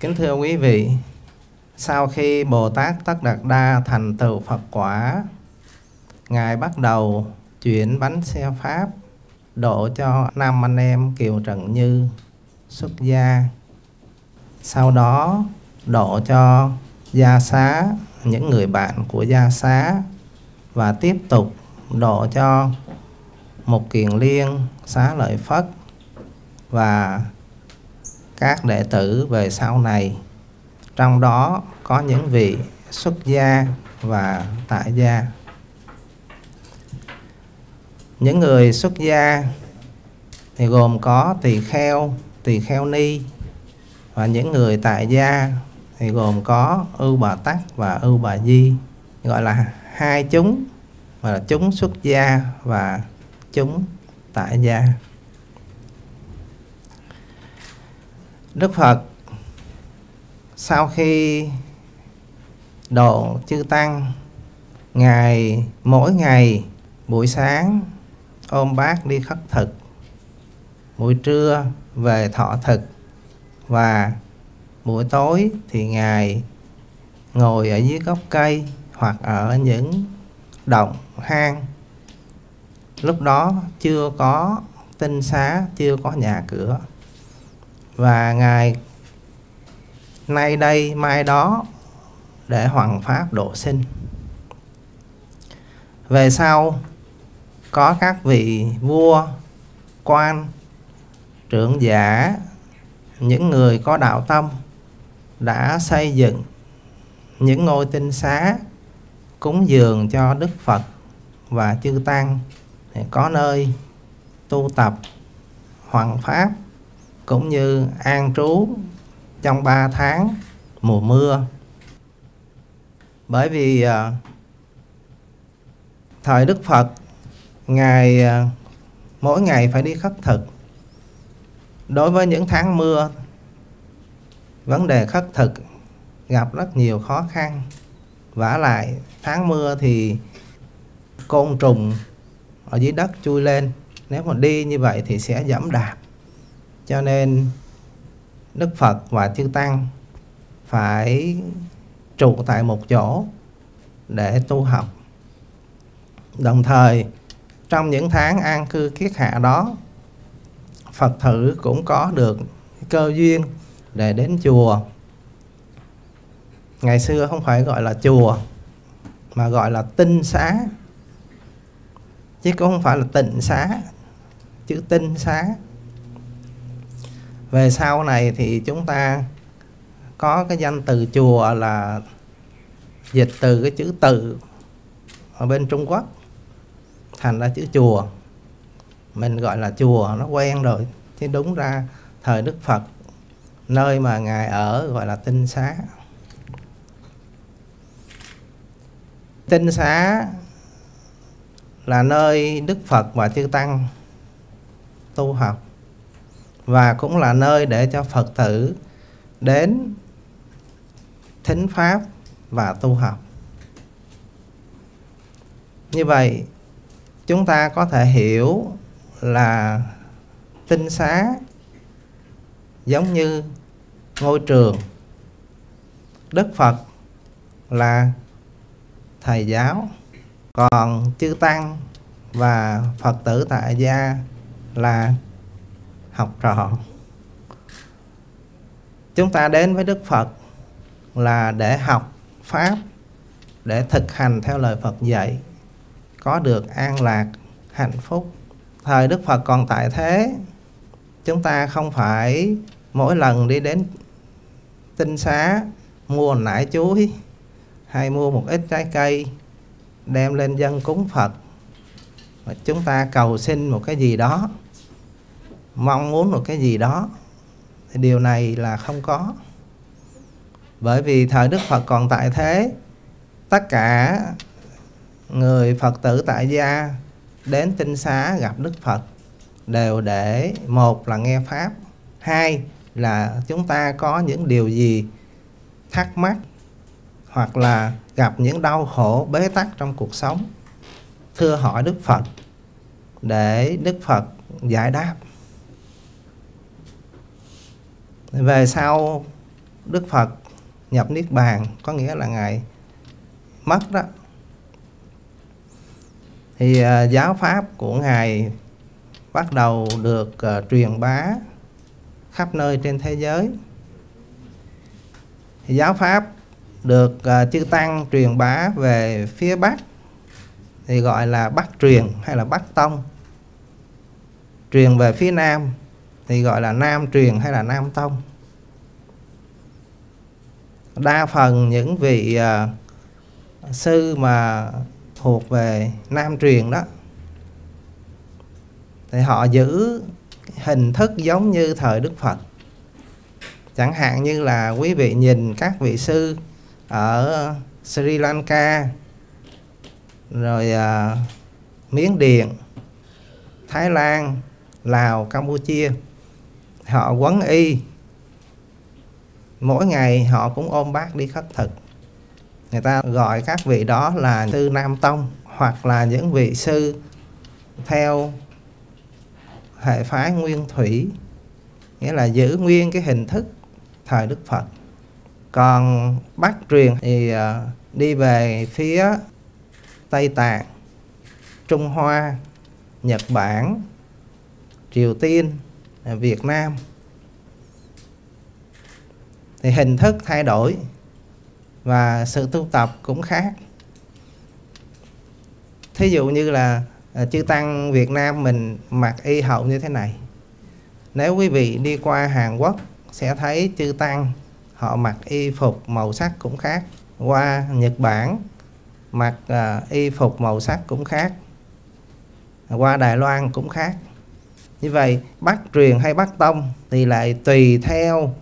Kính thưa quý vị, sau khi Bồ Tát Tất Đạt Đa thành tựu Phật quả, Ngài bắt đầu chuyển bánh xe Pháp độ cho 5 anh em Kiều Trần Như xuất gia. Sau đó độ cho Gia Xá, những người bạn của Gia Xá, và tiếp tục độ cho Mục Kiền Liên, Xá Lợi Phất và các đệ tử về sau này. Trong đó có những vị xuất gia và tại gia. Những người xuất gia thì gồm có tỳ kheo, tỳ kheo ni, và những người tại gia thì gồm có Ưu Bà Tắc và Ưu Bà Di, gọi là hai chúng, gọi là chúng xuất gia và chúng tại gia. Đức Phật sau khi độ chư tăng, Ngài mỗi ngày buổi sáng ôm bát đi khất thực, buổi trưa về thọ thực, và buổi tối thì Ngài ngồi ở dưới gốc cây hoặc ở những động hang. Lúc đó chưa có tinh xá, chưa có nhà cửa, và Ngài nay đây mai đó để hoằng pháp độ sinh. Về sau có các vị vua, quan, trưởng giả, những người có đạo tâm đã xây dựng những ngôi tinh xá cúng dường cho Đức Phật và chư tăng, có nơi tu tập hoằng pháp cũng như an trú trong 3 tháng mùa mưa. Bởi vì thời Đức Phật, Ngài mỗi ngày phải đi khất thực. Đối với những tháng mưa, vấn đề khất thực gặp rất nhiều khó khăn. Vả lại tháng mưa thì côn trùng ở dưới đất chui lên, nếu mà đi như vậy thì sẽ giẫm đạp. Cho nên Đức Phật và chư tăng phải trụ tại một chỗ để tu học. Đồng thời trong những tháng an cư kiết hạ đó, Phật tử cũng có được cơ duyên để đến chùa. Ngày xưa không phải gọi là chùa mà gọi là tinh xá, chứ cũng không phải là tịnh xá, chữ tinh xá. Về sau này thì chúng ta có cái danh từ chùa là dịch từ cái chữ tự ở bên Trung Quốc thành ra chữ chùa. Mình gọi là chùa nó quen rồi, chứ đúng ra thời Đức Phật nơi mà Ngài ở gọi là tinh xá. Tinh xá là nơi Đức Phật và chư tăng tu học, và cũng là nơi để cho Phật tử đến thính pháp và tu học. Như vậy chúng ta có thể hiểu là tinh xá giống như ngôi trường. Đức Phật là thầy giáo, còn chư tăng và Phật tử tại gia là học trò. Chúng ta đến với Đức Phật là để học pháp, để thực hành theo lời Phật dạy, có được an lạc, hạnh phúc. Thời Đức Phật còn tại thế, chúng ta không phải mỗi lần đi đến tinh xá mua nải chuối hay mua một ít trái cây đem lên dâng cúng Phật. Chúng ta cầu xin một cái gì đó, mong muốn một cái gì đó, thì điều này là không có. Bởi vì thời Đức Phật còn tại thế, tất cả người Phật tử tại gia đến tinh xá gặp Đức Phật đều để, một là nghe pháp, hai là chúng ta có những điều gì thắc mắc hoặc là gặp những đau khổ bế tắc trong cuộc sống, thưa hỏi Đức Phật để Đức Phật giải đáp. Về sau Đức Phật nhập Niết Bàn, có nghĩa là Ngài mất đó. Thì giáo pháp của Ngài bắt đầu được truyền bá khắp nơi trên thế giới. Thì giáo pháp được chư Tăng truyền bá về phía Bắc thì gọi là Bắc Truyền hay là Bắc Tông. Truyền về phía Nam thì gọi là Nam Truyền hay là Nam Tông. Đa phần những vị sư mà thuộc về Nam Truyền đó thì họ giữ hình thức giống như thời Đức Phật. Chẳng hạn như là quý vị nhìn các vị sư ở Sri Lanka, rồi Miến Điện, Thái Lan, Lào, Campuchia, họ quấn y. Mỗi ngày họ cũng ôm bát đi khất thực. Người ta gọi các vị đó là sư Nam Tông, hoặc là những vị sư theo hệ phái nguyên thủy, nghĩa là giữ nguyên cái hình thức thời Đức Phật. Còn Bắc Truyền thì đi về phía Tây Tạng, Trung Hoa, Nhật Bản, Triều Tiên, Việt Nam. Thì hình thức thay đổi và sự tu tập cũng khác. Thí dụ như là chư Tăng Việt Nam mình mặc y hậu như thế này. Nếu quý vị đi qua Hàn Quốc sẽ thấy chư Tăng họ mặc y phục màu sắc cũng khác. Qua Nhật Bản mặc y phục màu sắc cũng khác. Qua Đài Loan cũng khác. Như vậy Bắc Truyền hay Bắc Tông thì lại tùy theo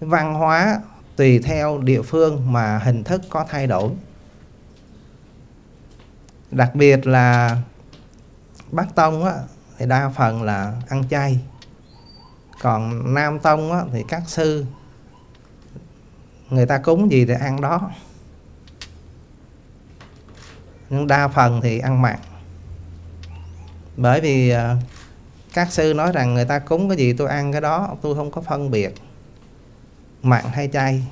văn hóa, tùy theo địa phương mà hình thức có thay đổi. Đặc biệt là Bắc Tông á, thì đa phần là ăn chay. Còn Nam Tông á, thì các sư người ta cúng gì thì ăn đó. Nhưng đa phần thì ăn mặn. Bởi vì các sư nói rằng người ta cúng cái gì tôi ăn cái đó, tôi không có phân biệt mặn hay chay.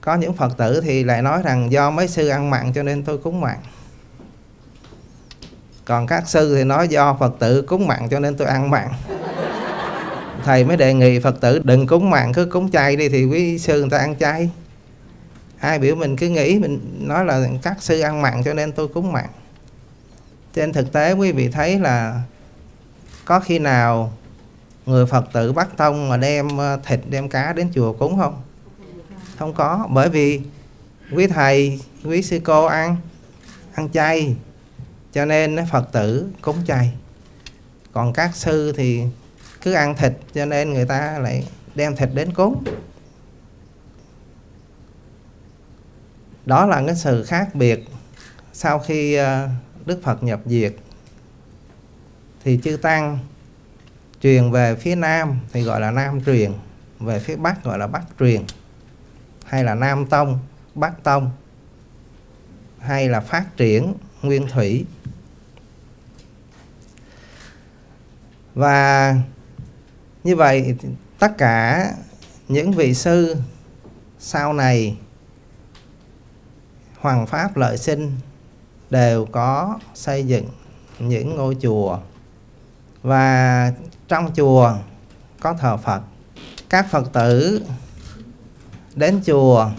Có những Phật tử thì lại nói rằng do mấy sư ăn mặn cho nên tôi cúng mặn. Còn các sư thì nói do Phật tử cúng mặn cho nên tôi ăn mặn. Thầy mới đề nghị Phật tử đừng cúng mặn, cứ cúng chay đi thì quý sư người ta ăn chay. Ai biểu mình cứ nghĩ, mình nói là các sư ăn mặn cho nên tôi cúng mặn. Trên thực tế quý vị thấy là có khi nào người Phật tử Bắc Tông mà đem thịt, đem cá đến chùa cúng không? Không có, bởi vì quý thầy, quý sư cô ăn chay, cho nên Phật tử cúng chay. Còn các sư thì cứ ăn thịt, cho nên người ta lại đem thịt đến cúng. Đó là cái sự khác biệt. Sau khi Đức Phật nhập diệt thì chư Tăng truyền về phía Nam thì gọi là Nam Truyền, về phía Bắc gọi là Bắc Truyền, hay là Nam Tông, Bắc Tông, hay là phát triển nguyên thủy. Và như vậy tất cả những vị sư sau này Hoằng Pháp lợi sinh đều có xây dựng những ngôi chùa, và trong chùa có thờ Phật. Các Phật tử đến chùa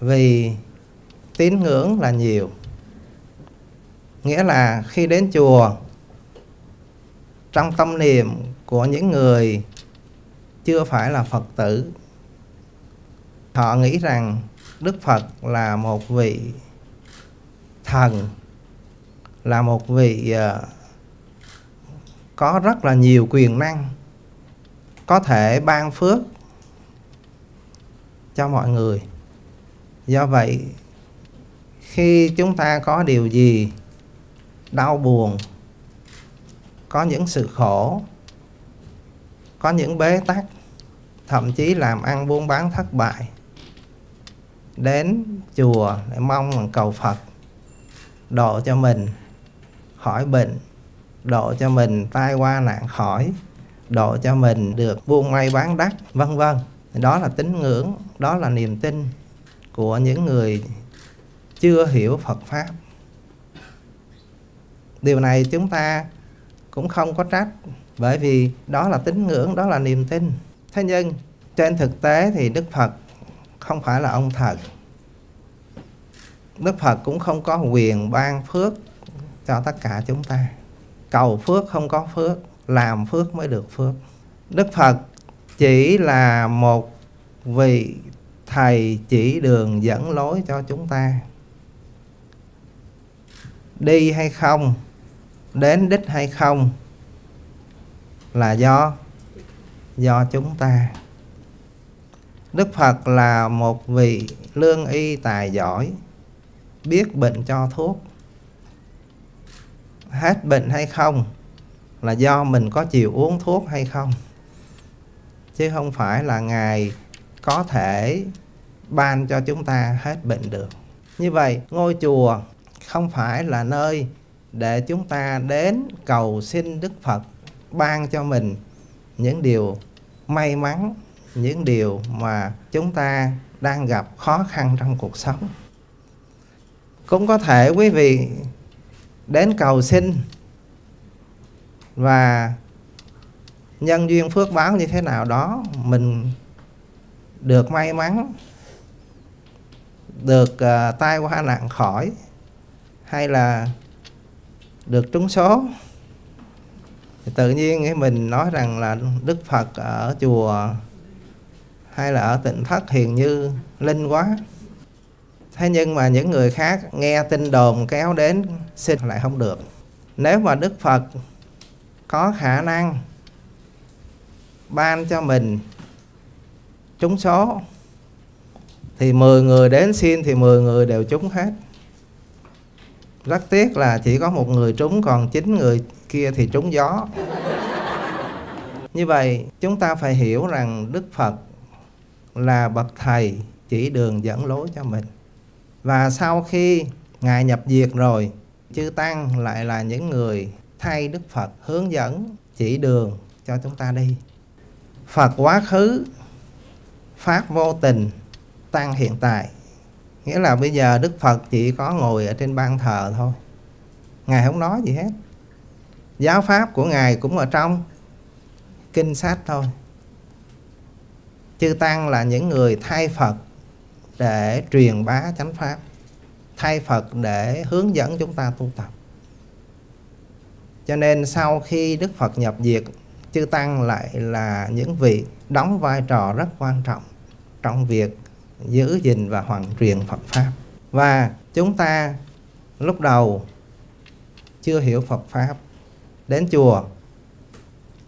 vì tín ngưỡng là nhiều. Nghĩa là khi đến chùa, trong tâm niệm của những người chưa phải là Phật tử, họ nghĩ rằng Đức Phật là một vị thần, là một vị có rất là nhiều quyền năng, có thể ban phước cho mọi người. Do vậy khi chúng ta có điều gì đau buồn, có những sự khổ, có những bế tắc, thậm chí làm ăn buôn bán thất bại, đến chùa để mong cầu Phật độ cho mình khỏi bệnh, độ cho mình tai qua nạn khỏi, độ cho mình được buôn may bán đắt, vân vân. Đó là tín ngưỡng, đó là niềm tin của những người chưa hiểu Phật Pháp. Điều này chúng ta cũng không có trách, bởi vì đó là tín ngưỡng, đó là niềm tin. Thế nhưng trên thực tế thì Đức Phật không phải là ông thần. Đức Phật cũng không có quyền ban phước cho tất cả chúng ta. Cầu phước không có phước, làm phước mới được phước. Đức Phật chỉ là một vị thầy chỉ đường dẫn lối cho chúng ta. Đi hay không, đến đích hay không là do chúng ta. Đức Phật là một vị lương y tài giỏi, biết bệnh cho thuốc. Hết bệnh hay không là do mình có chịu uống thuốc hay không, chứ không phải là Ngài có thể ban cho chúng ta hết bệnh được. Như vậy, ngôi chùa không phải là nơi để chúng ta đến cầu xin Đức Phật ban cho mình những điều may mắn, những điều mà chúng ta đang gặp khó khăn trong cuộc sống. Cũng có thể quý vị đến cầu xin và nhân duyên phước báo như thế nào đó mình được may mắn, được tai qua nạn khỏi, hay là được trúng số. Tự nhiên mình nói rằng là Đức Phật ở chùa hay là ở Tịnh Thất Hiền Như linh quá. Thế nhưng mà những người khác nghe tin đồn kéo đến xin lại không được. Nếu mà Đức Phật có khả năng ban cho mình trúng số thì 10 người đến xin thì 10 người đều trúng hết. Rất tiếc là chỉ có một người trúng, còn 9 người kia thì trúng gió. Như vậy chúng ta phải hiểu rằng Đức Phật là bậc thầy chỉ đường dẫn lối cho mình. Và sau khi Ngài nhập diệt rồi, chư tăng lại là những người thay Đức Phật hướng dẫn, chỉ đường cho chúng ta đi. Phật quá khứ, Pháp vô tình, tăng hiện tại. Nghĩa là bây giờ Đức Phật chỉ có ngồi ở trên ban thờ thôi, Ngài không nói gì hết. Giáo pháp của Ngài cũng ở trong kinh sách thôi. Chư tăng là những người thay Phật để truyền bá chánh pháp, thay Phật để hướng dẫn chúng ta tu tập. Cho nên sau khi Đức Phật nhập diệt, chư tăng lại là những vị đóng vai trò rất quan trọng trong việc giữ gìn và hoàn truyền Phật Pháp. Và chúng ta lúc đầu chưa hiểu Phật Pháp, đến chùa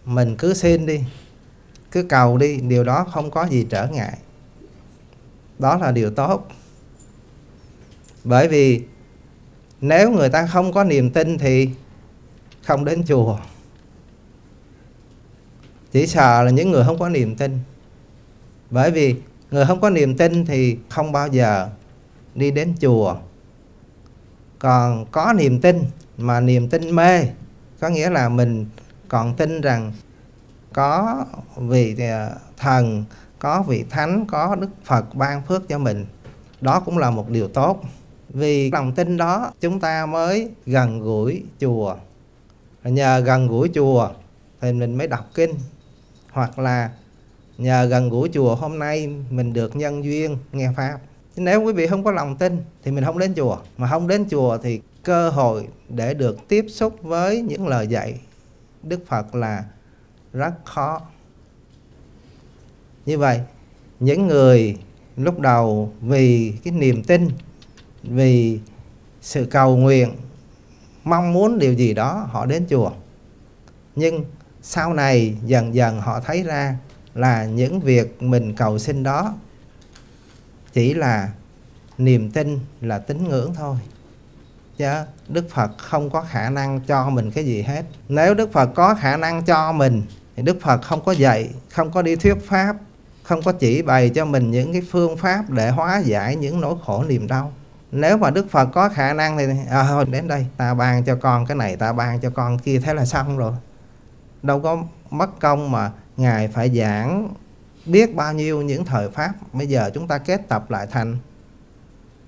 mình cứ xin đi, cứ cầu đi, điều đó không có gì trở ngại. Đó là điều tốt. Bởi vì nếu người ta không có niềm tin thì không đến chùa. Chỉ sợ là những người không có niềm tin. Bởi vì người không có niềm tin thì không bao giờ đi đến chùa. Còn có niềm tin mà niềm tin mê, có nghĩa là mình còn tin rằng có vị thần, có vị thánh, có Đức Phật ban phước cho mình. Đó cũng là một điều tốt. Vì lòng tin đó chúng ta mới gần gũi chùa. Nhờ gần gũi chùa thì mình mới đọc kinh. Hoặc là nhờ gần gũi chùa hôm nay mình được nhân duyên nghe Pháp. Nếu quý vị không có lòng tin thì mình không đến chùa. Mà không đến chùa thì cơ hội để được tiếp xúc với những lời dạy Đức Phật là rất khó. Như vậy, những người lúc đầu vì cái niềm tin, vì sự cầu nguyện, mong muốn điều gì đó, họ đến chùa. Nhưng sau này dần dần họ thấy ra là những việc mình cầu xin đó chỉ là niềm tin, là tín ngưỡng thôi. Chứ Đức Phật không có khả năng cho mình cái gì hết. Nếu Đức Phật có khả năng cho mình thì Đức Phật không có dạy, không có đi thuyết pháp, không có chỉ bày cho mình những cái phương pháp để hóa giải những nỗi khổ niềm đau. Nếu mà Đức Phật có khả năng thì thôi đến đây, ta ban cho con cái này, ta ban cho con kia, thế là xong rồi. Đâu có mất công mà Ngài phải giảng biết bao nhiêu những thời Pháp. Bây giờ chúng ta kết tập lại thành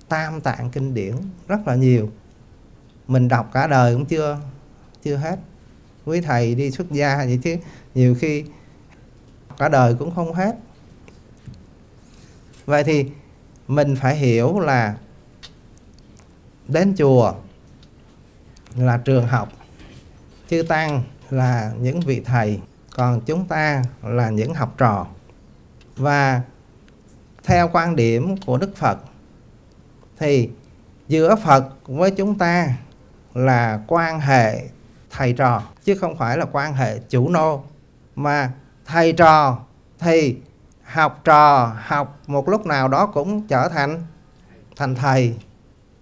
Tam tạng kinh điển rất là nhiều. Mình đọc cả đời cũng chưa hết. Quý thầy đi xuất gia vậy chứ nhiều khi cả đời cũng không hết. Vậy thì mình phải hiểu là đến chùa là trường học, chư Tăng là những vị thầy, còn chúng ta là những học trò. Và theo quan điểm của Đức Phật thì giữa Phật với chúng ta là quan hệ thầy trò, chứ không phải là quan hệ chủ nô. Mà thầy trò thì học trò học một lúc nào đó cũng trở thành thầy,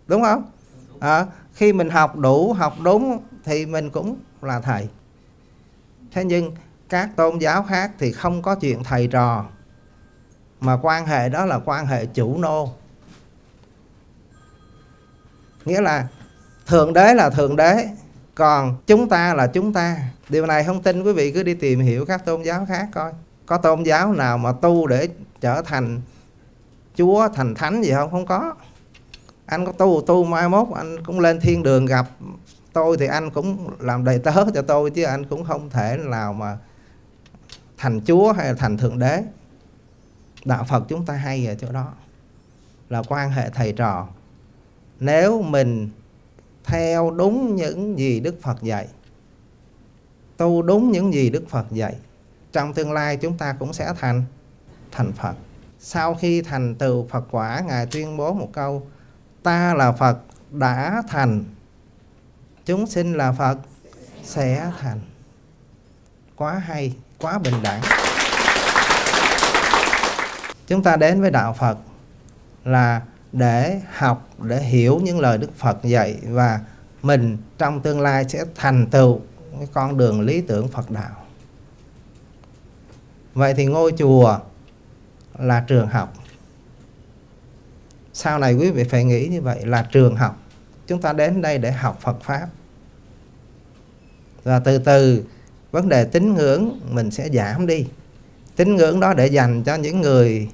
đúng không? Khi mình học đủ, học đúng thì mình cũng là thầy. Thế nhưng các tôn giáo khác thì không có chuyện thầy trò, mà quan hệ đó là quan hệ chủ nô. Nghĩa là Thượng Đế là Thượng Đế, còn chúng ta là chúng ta. Điều này không tin quý vị cứ đi tìm hiểu các tôn giáo khác coi. Có tôn giáo nào mà tu để trở thành chúa, thành thánh gì không? Không có. Anh có tu mai mốt anh cũng lên thiên đường gặp tôi thì anh cũng làm đầy tớ cho tôi, chứ anh cũng không thể nào mà thành chúa hay là thành Thượng Đế. Đạo Phật chúng ta hay ở chỗ đó, là quan hệ thầy trò. Nếu mình theo đúng những gì Đức Phật dạy, tu đúng những gì Đức Phật dạy, trong tương lai chúng ta cũng sẽ thành Phật. Sau khi thành tựu Phật quả, Ngài tuyên bố một câu: ta là Phật đã thành, chúng sinh là Phật sẽ thành. Quá hay, quá bình đẳng. Chúng ta đến với đạo Phật là để học, để hiểu những lời Đức Phật dạy, và mình trong tương lai sẽ thành tựu cái con đường lý tưởng Phật đạo. Vậy thì ngôi chùa là trường học. Sau này quý vị phải nghĩ như vậy, là trường học. Chúng ta đến đây để học Phật Pháp. Và từ từ vấn đề tín ngưỡng mình sẽ giảm đi. Tín ngưỡng đó để dành cho những người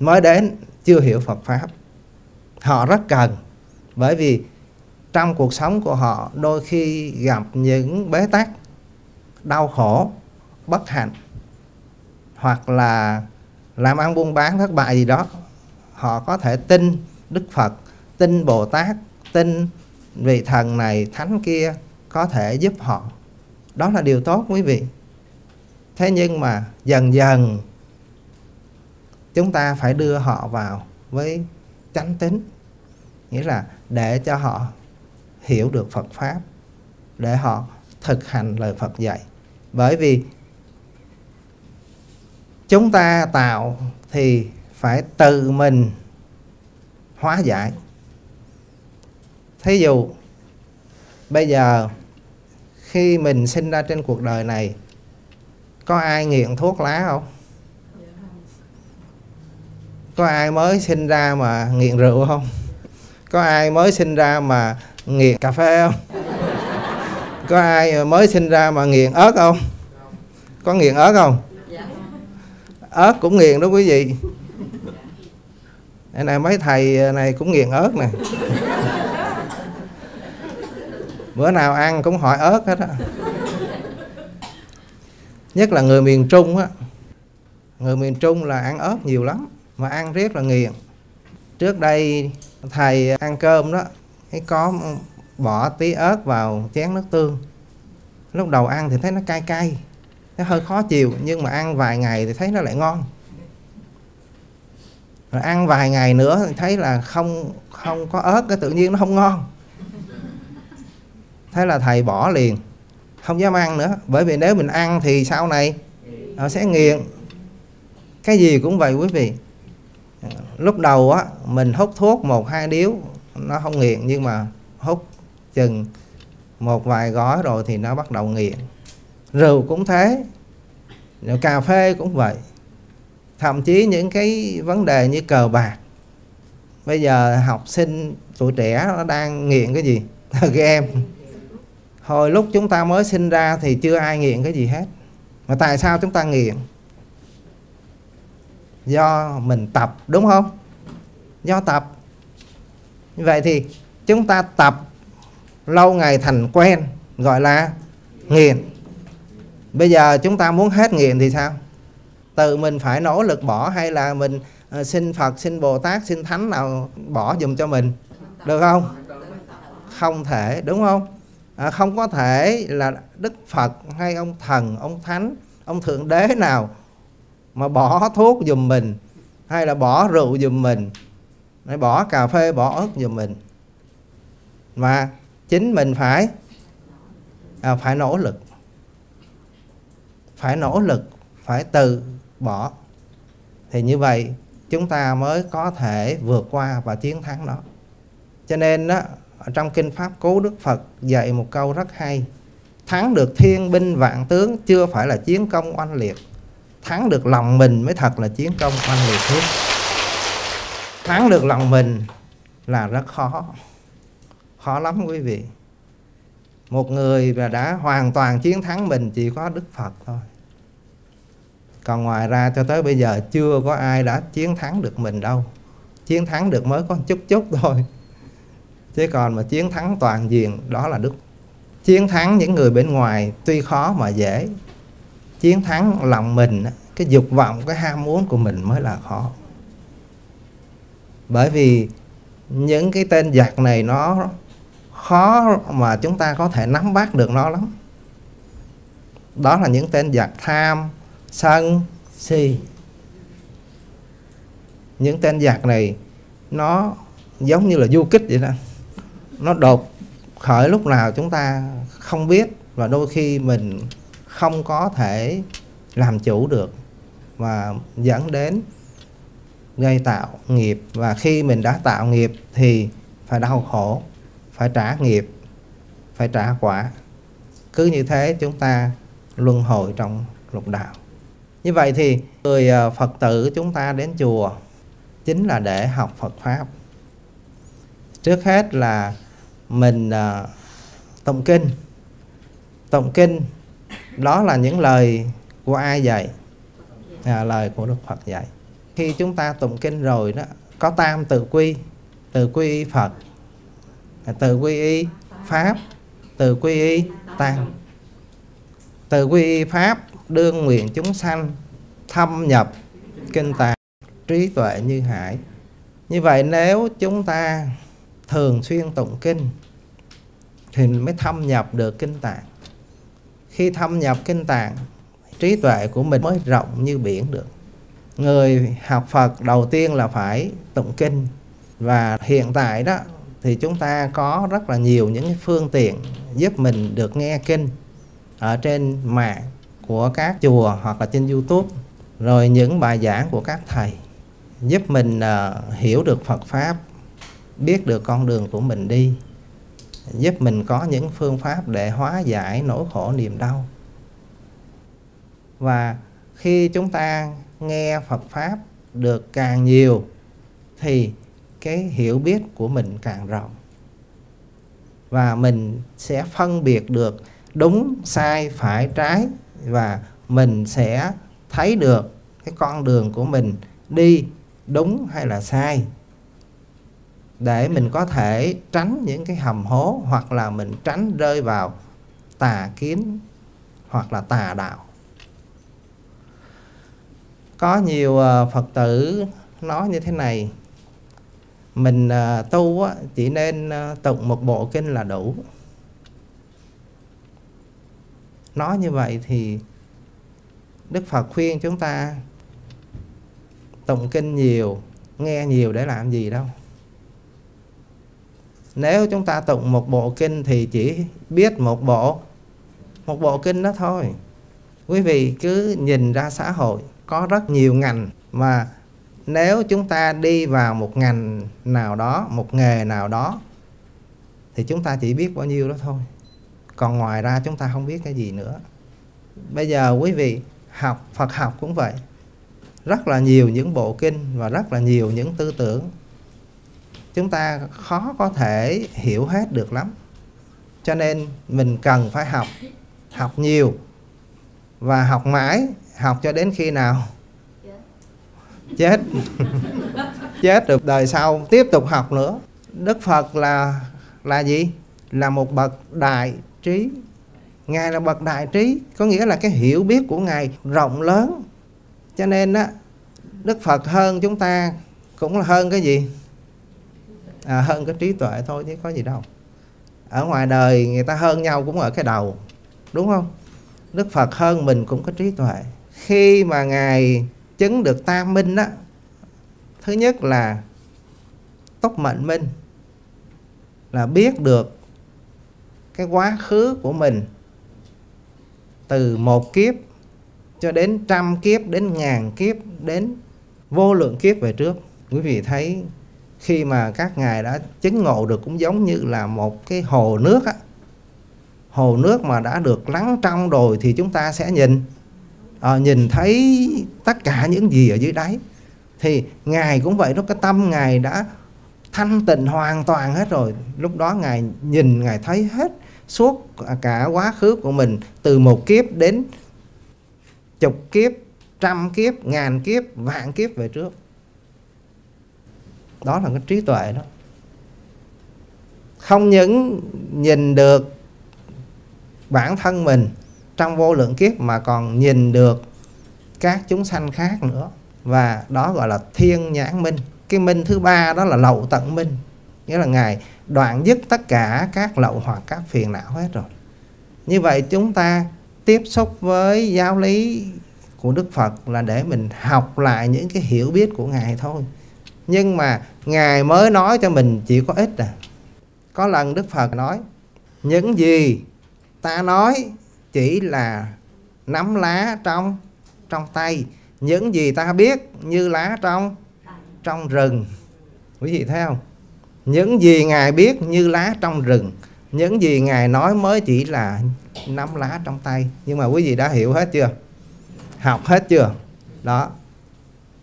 mới đến, chưa hiểu Phật Pháp. Họ rất cần, bởi vì trong cuộc sống của họ đôi khi gặp những bế tắc, đau khổ, bất hạnh, hoặc là làm ăn buôn bán thất bại gì đó. Họ có thể tin Đức Phật, tin Bồ Tát, tin vị thần này, thánh kia có thể giúp họ. Đó là điều tốt quý vị. Thế nhưng mà dần dần chúng ta phải đưa họ vào với chánh tín, nghĩa là để cho họ hiểu được Phật Pháp, để họ thực hành lời Phật dạy. Bởi vì chúng ta tạo thì phải tự mình hóa giải. Thí dụ bây giờ khi mình sinh ra trên cuộc đời này, có ai nghiện thuốc lá không? Có ai mới sinh ra mà nghiện rượu không? Có ai mới sinh ra mà nghiện cà phê không? Có ai mới sinh ra mà nghiện ớt không? Có nghiện ớt không? Ớt cũng nghiện đó quý vị. Đây này, mấy thầy này cũng nghiện ớt nè. Bữa nào ăn cũng hỏi ớt hết á. Nhất là người miền Trung á. Người miền Trung là ăn ớt nhiều lắm, mà ăn riết là nghiện. Trước đây thầy ăn cơm đó, có bỏ tí ớt vào chén nước tương. Lúc đầu ăn thì thấy nó cay cay, nó hơi khó chịu, nhưng mà ăn vài ngày thì thấy nó lại ngon. Rồi ăn vài ngày nữa thì thấy là không có ớt, cái tự nhiên nó không ngon. Thế là thầy bỏ liền, không dám ăn nữa. Bởi vì nếu mình ăn thì sau này nó sẽ nghiện. Cái gì cũng vậy quý vị. Lúc đầu á, mình hút thuốc 1-2 điếu nó không nghiện, nhưng mà hút chừng một vài gói rồi thì nó bắt đầu nghiện. Rượu cũng thế, cà phê cũng vậy. Thậm chí những cái vấn đề như cờ bạc. Bây giờ học sinh, tuổi trẻ nó đang nghiện cái gì? Game. Hồi lúc chúng ta mới sinh ra thì chưa ai nghiện cái gì hết. Mà tại sao chúng ta nghiện? Do mình tập, đúng không? Do tập. Vậy thì chúng ta tập lâu ngày thành quen, gọi là nghiện. Bây giờ chúng ta muốn hết nghiện thì sao? Tự mình phải nỗ lực bỏ hay là mình xin Phật, xin Bồ Tát, xin Thánh nào bỏ dùm cho mình? Được không? Không thể, đúng không? Không có thể là Đức Phật hay ông Thần, ông Thánh, ông Thượng Đế nào mà bỏ thuốc dùm mình, hay là bỏ rượu dùm mình, hay bỏ cà phê, bỏ ớt dùm mình. Mà chính mình phải nỗ lực. Phải nỗ lực, phải tự bỏ. Thì như vậy chúng ta mới có thể vượt qua và chiến thắng nó. Cho nên đó, trong Kinh Pháp Cú, Đức Phật dạy một câu rất hay: thắng được thiên binh vạn tướng chưa phải là chiến công oanh liệt, thắng được lòng mình mới thật là chiến công oanh liệt nhất. Thắng được lòng mình là rất khó. Khó lắm quý vị. Một người mà đã hoàn toàn chiến thắng mình chỉ có Đức Phật thôi. Còn ngoài ra cho tới bây giờ chưa có ai đã chiến thắng được mình đâu. Chiến thắng được mới có chút chút thôi, chứ còn mà chiến thắng toàn diện đó là Đức. Chiến thắng những người bên ngoài tuy khó mà dễ. Chiến thắng lòng mình, cái dục vọng, cái ham muốn của mình mới là khó. Bởi vì những cái tên giặc này nó khó mà chúng ta có thể nắm bắt được nó lắm. Đó là những tên giặc tham, sân, si. Những tên giặc này nó giống như là du kích vậy đó. Nó đột khởi lúc nào chúng ta không biết, và đôi khi mình không có thể làm chủ được, và dẫn đến gây tạo nghiệp. Và khi mình đã tạo nghiệp thì phải đau khổ, phải trả nghiệp, phải trả quả. Cứ như thế chúng ta luân hồi trong lục đạo. Như vậy thì người Phật tử chúng ta đến chùa chính là để học Phật Pháp. Trước hết là mình tụng kinh. Tụng kinh đó là những lời của ai dạy? Lời của Đức Phật dạy. Khi chúng ta tụng kinh rồi đó, có tam tự quy: tự quy y Phật, tự quy y Pháp, tự quy y Tăng. Tự quy y Pháp: đương nguyện chúng sanh thâm nhập kinh tạng, trí tuệ như hải. Như vậy nếu chúng ta thường xuyên tụng kinh thì mới thâm nhập được kinh tạng. Khi thâm nhập kinh tạng, trí tuệ của mình mới rộng như biển được. Người học Phật đầu tiên là phải tụng kinh. Và hiện tại đó thì chúng ta có rất là nhiều những phương tiện giúp mình được nghe kinh ở trên mạng của các chùa hoặc là trên YouTube, rồi những bài giảng của các thầy giúp mình hiểu được Phật Pháp, biết được con đường của mình đi, giúp mình có những phương pháp để hóa giải nỗi khổ niềm đau. Và khi chúng ta nghe Phật Pháp được càng nhiều thì cái hiểu biết của mình càng rộng, và mình sẽ phân biệt được đúng, sai, phải, trái, và mình sẽ thấy được cái con đường của mình đi đúng hay là sai, để mình có thể tránh những cái hầm hố, hoặc là mình tránh rơi vào tà kiến hoặc là tà đạo. Có nhiều Phật tử nói như thế này: mình tu chỉ nên tụng một bộ kinh là đủ. Nói như vậy thì Đức Phật khuyên chúng ta tụng kinh nhiều, nghe nhiều để làm gì đâu. Nếu chúng ta tụng một bộ kinh thì chỉ biết một bộ kinh đó thôi. Quý vị cứ nhìn ra xã hội có rất nhiều ngành, mà nếu chúng ta đi vào một ngành nào đó, một nghề nào đó, thì chúng ta chỉ biết bao nhiêu đó thôi. Còn ngoài ra chúng ta không biết cái gì nữa. Bây giờ quý vị học Phật học cũng vậy. Rất là nhiều những bộ kinh và rất là nhiều những tư tưởng. Chúng ta khó có thể hiểu hết được lắm. Cho nên mình cần phải học, học nhiều và học mãi, học cho đến khi nào chết chết được đời sau tiếp tục học nữa. Đức Phật là gì? Là một bậc đại trí. Ngài là bậc đại trí, có nghĩa là cái hiểu biết của Ngài rộng lớn. Cho nên á, Đức Phật hơn chúng ta cũng là hơn cái gì? À, hơn cái trí tuệ thôi chứ có gì đâu. Ở ngoài đời người ta hơn nhau cũng ở cái đầu, đúng không? Đức Phật hơn mình cũng có trí tuệ. Khi mà Ngài chứng được tam minh á, thứ nhất là túc mệnh minh, là biết được cái quá khứ của mình từ một kiếp cho đến trăm kiếp, đến ngàn kiếp, đến vô lượng kiếp về trước. Quý vị thấy khi mà các ngài đã chứng ngộ được cũng giống như là một cái hồ nước á. Hồ nước mà đã được lắng trong rồi thì chúng ta sẽ nhìn thấy tất cả những gì ở dưới đáy. Thì Ngài cũng vậy, lúc cái tâm Ngài đã thanh tịnh hoàn toàn hết rồi, lúc đó Ngài nhìn, Ngài thấy hết suốt cả quá khứ của mình, từ một kiếp đến chục kiếp, trăm kiếp, ngàn kiếp, vạn kiếp về trước. Đó là cái trí tuệ đó. Không những nhìn được bản thân mình trong vô lượng kiếp mà còn nhìn được các chúng sanh khác nữa. Và đó gọi là thiên nhãn minh. Cái minh thứ ba đó là lậu tận minh, nghĩa là Ngài đoạn dứt tất cả các lậu hoặc các phiền não hết rồi. Như vậy chúng ta tiếp xúc với giáo lý của Đức Phật là để mình học lại những cái hiểu biết của Ngài thôi. Nhưng mà Ngài mới nói cho mình chỉ có ít à. Có lần Đức Phật nói, những gì ta nói chỉ là nắm lá trong tay, những gì ta biết như lá trong rừng. Quý vị thấy không? Những gì Ngài biết như lá trong rừng, những gì Ngài nói mới chỉ là nắm lá trong tay. Nhưng mà quý vị đã hiểu hết chưa? Học hết chưa? Đó.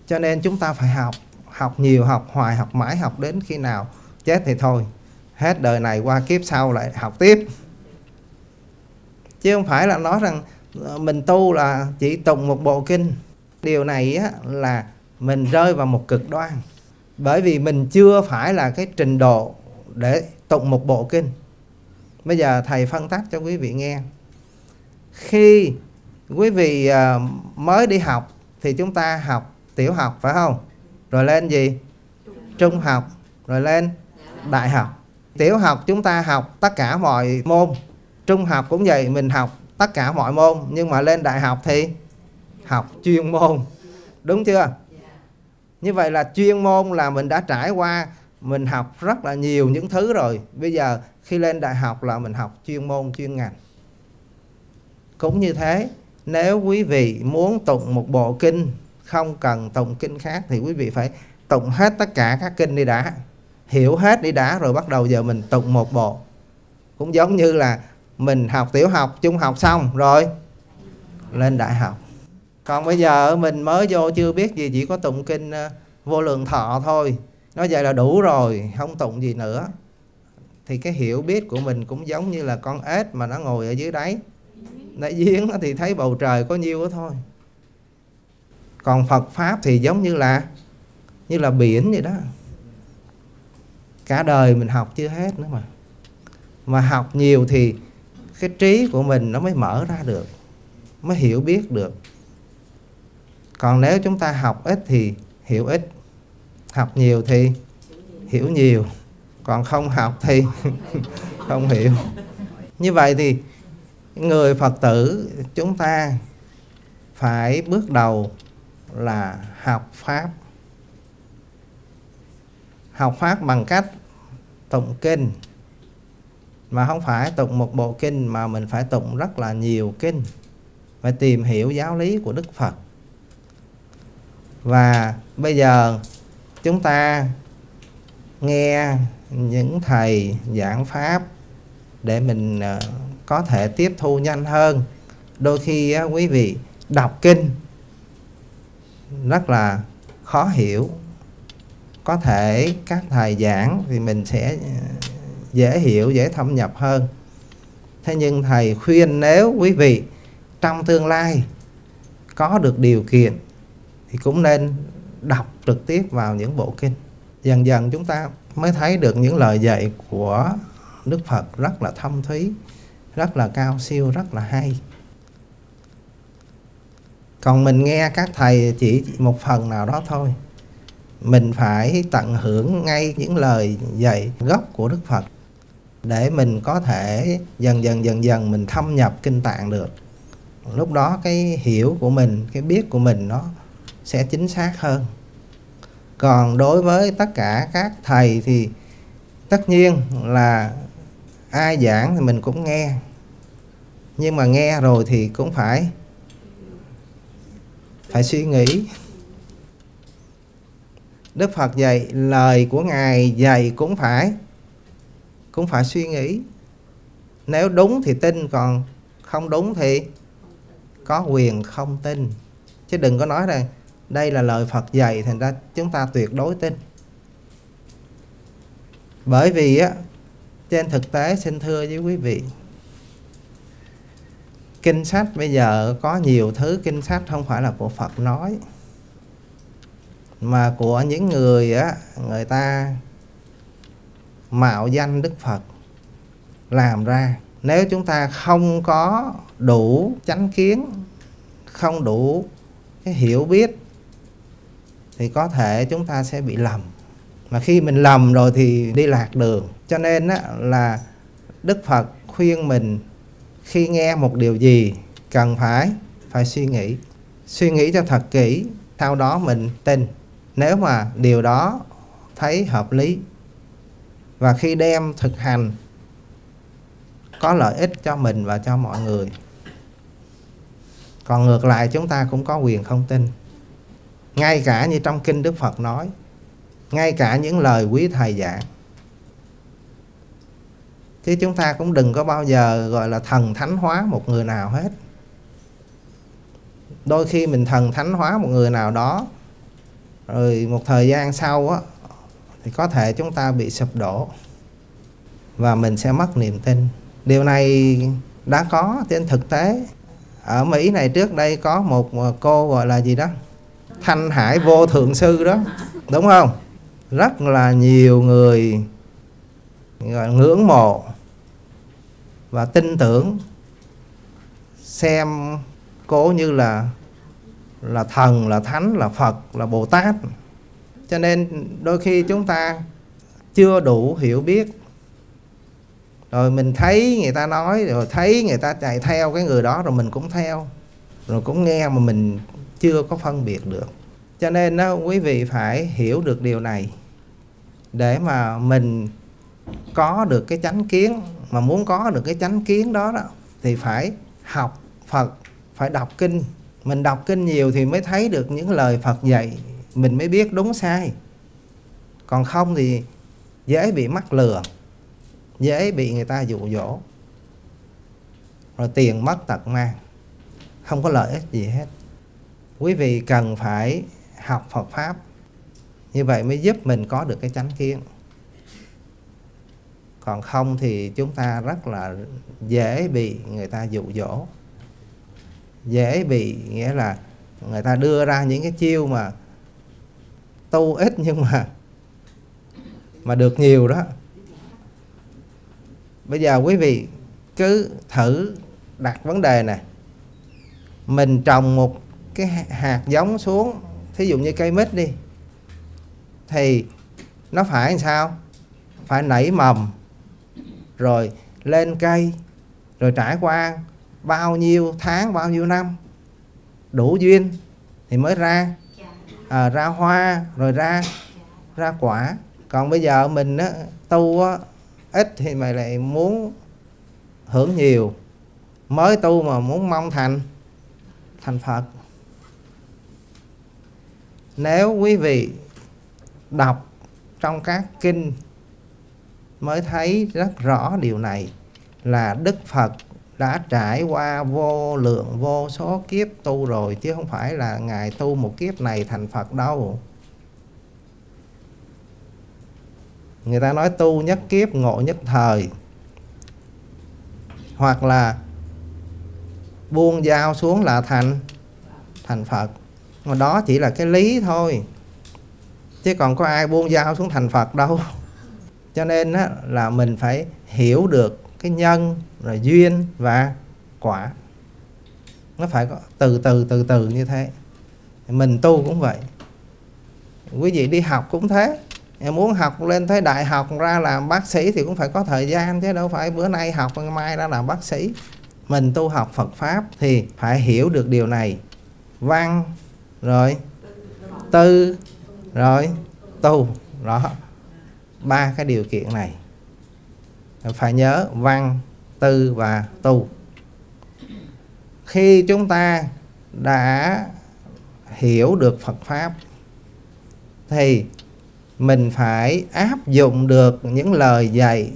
Cho nên chúng ta phải học, học nhiều, học hoài, học mãi, học đến khi nào chết thì thôi, hết đời này qua kiếp sau lại học tiếp. Chứ không phải là nói rằng mình tu là chỉ tụng một bộ kinh. Điều này á, là mình rơi vào một cực đoan. Bởi vì mình chưa phải là cái trình độ để tụng một bộ kinh. Bây giờ thầy phân tích cho quý vị nghe. Khi quý vị mới đi học thì chúng ta học tiểu học, phải không? Rồi lên gì? Trung học. Rồi lên đại học. Tiểu học chúng ta học tất cả mọi môn. Trung học cũng vậy, mình học tất cả mọi môn. Nhưng mà lên đại học thì học chuyên môn. Đúng chưa? Như vậy là chuyên môn là mình đã trải qua, mình học rất là nhiều những thứ rồi. Bây giờ khi lên đại học là mình học chuyên môn, chuyên ngành. Cũng như thế, nếu quý vị muốn tụng một bộ kinh, không cần tụng kinh khác, thì quý vị phải tụng hết tất cả các kinh đi đã, hiểu hết đi đã, rồi bắt đầu giờ mình tụng một bộ. Cũng giống như là mình học tiểu học, trung học xong rồi lên đại học. Còn bây giờ mình mới vô chưa biết gì, chỉ có tụng kinh Vô Lượng Thọ thôi, nói vậy là đủ rồi, không tụng gì nữa. Thì cái hiểu biết của mình cũng giống như là con ếch mà nó ngồi ở dưới đáy giếng thì thấy bầu trời có nhiêu đó thôi. Còn Phật Pháp thì giống như là biển vậy đó. Cả đời mình học chưa hết nữa mà học nhiều thì cái trí của mình nó mới mở ra được, mới hiểu biết được. Còn nếu chúng ta học ít thì hiểu ít, học nhiều thì hiểu nhiều, còn không học thì không hiểu. Như vậy thì người Phật tử chúng ta phải bước đầu là học Pháp. Học Pháp bằng cách tụng kinh. Mà không phải tụng một bộ kinh, mà mình phải tụng rất là nhiều kinh. Phải tìm hiểu giáo lý của Đức Phật. Và bây giờ chúng ta nghe những thầy giảng Pháp để mình có thể tiếp thu nhanh hơn. Đôi khi quý vị đọc kinh rất là khó hiểu. Có thể các thầy giảng thì mình sẽ dễ hiểu, dễ thâm nhập hơn. Thế nhưng Thầy khuyên nếu quý vị trong tương lai có được điều kiện thì cũng nên đọc trực tiếp vào những bộ kinh. Dần dần chúng ta mới thấy được những lời dạy của Đức Phật rất là thâm thúy, rất là cao siêu, rất là hay. Còn mình nghe các thầy chỉ một phần nào đó thôi. Mình phải tận hưởng ngay những lời dạy gốc của Đức Phật để mình có thể dần dần mình thâm nhập kinh tạng được. Lúc đó cái hiểu của mình, cái biết của mình nó sẽ chính xác hơn. Còn đối với tất cả các thầy thì tất nhiên là ai giảng thì mình cũng nghe. Nhưng mà nghe rồi thì cũng phải suy nghĩ. Đức Phật dạy, lời của Ngài dạy cũng phải suy nghĩ. Nếu đúng thì tin, còn không đúng thì có quyền không tin. Chứ đừng có nói rằng đây là lời Phật dạy thành ra chúng ta tuyệt đối tin. Bởi vì á, trên thực tế xin thưa với quý vị, kinh sách bây giờ có nhiều thứ kinh sách không phải là của Phật nói, mà của những người á, người ta mạo danh Đức Phật làm ra. Nếu chúng ta không có đủ chánh kiến, không đủ cái hiểu biết thì có thể chúng ta sẽ bị lầm. Mà khi mình lầm rồi thì đi lạc đường. Cho nên á, là Đức Phật khuyên mình khi nghe một điều gì cần phải suy nghĩ. Suy nghĩ cho thật kỹ, sau đó mình tin. Nếu mà điều đó thấy hợp lý và khi đem thực hành có lợi ích cho mình và cho mọi người. Còn ngược lại chúng ta cũng có quyền không tin. Ngay cả như trong kinh Đức Phật nói, ngay cả những lời quý thầy giảng. Chứ chúng ta cũng đừng có bao giờ gọi là thần thánh hóa một người nào hết. Đôi khi mình thần thánh hóa một người nào đó, rồi một thời gian sau á, thì có thể chúng ta bị sụp đổ và mình sẽ mất niềm tin. Điều này đã có trên thực tế. Ở Mỹ này trước đây có một cô gọi là gì đó, Thanh Hải Vô Thượng Sư đó, đúng không? Rất là nhiều người ngưỡng mộ và tin tưởng, xem cô như là thần, là thánh, là Phật, là Bồ Tát. Cho nên đôi khi chúng ta chưa đủ hiểu biết, rồi mình thấy người ta nói, rồi thấy người ta chạy theo cái người đó, rồi mình cũng theo, rồi cũng nghe mà mình chưa có phân biệt được. Cho nên đó, quý vị phải hiểu được điều này để mà mình có được cái chánh kiến. Mà muốn có được cái chánh kiến đó thì phải học Phật, phải đọc kinh. Mình đọc kinh nhiều thì mới thấy được những lời Phật dạy, mình mới biết đúng sai. Còn không thì dễ bị mắc lừa, dễ bị người ta dụ dỗ, rồi tiền mất tật mang, không có lợi ích gì hết. Quý vị cần phải học Phật Pháp, như vậy mới giúp mình có được cái chánh kiến. Còn không thì chúng ta rất là dễ bị người ta dụ dỗ, dễ bị, nghĩa là người ta đưa ra những cái chiêu mà tu ít nhưng mà được nhiều đó. Bây giờ quý vị cứ thử đặt vấn đề này. Mình trồng một cái hạt giống xuống, thí dụ như cây mít đi, thì nó phải làm sao? Phải nảy mầm, rồi lên cây, rồi trải qua bao nhiêu tháng, bao nhiêu năm, đủ duyên thì mới ra hoa, rồi ra quả. Còn bây giờ mình á, tu á, ít thì mày lại muốn hưởng nhiều. Mới tu mà muốn mong thành Phật. Nếu quý vị đọc trong các kinh mới thấy rất rõ điều này, là Đức Phật đã trải qua vô lượng vô số kiếp tu rồi, chứ không phải là Ngài tu một kiếp này thành Phật đâu. Người ta nói tu nhất kiếp ngộ nhất thời. hoặc là buông dao xuống là thành Phật. Mà đó chỉ là cái lý thôi, chứ còn có ai buông dao xuống thành Phật đâu. Cho nên á, là mình phải hiểu được cái nhân, rồi duyên và quả. Nó phải có từ từ như thế. Mình tu cũng vậy, quý vị đi học cũng thế. Em muốn học lên tới đại học ra làm bác sĩ thì cũng phải có thời gian, chứ đâu phải bữa nay học ngày mai ra làm bác sĩ. Mình tu học Phật Pháp thì phải hiểu được điều này. Văn, rồi tư, rồi tu. Đó, ba cái điều kiện này phải nhớ: văn, tư và tu. Khi chúng ta đã hiểu được Phật Pháp thì mình phải áp dụng được những lời dạy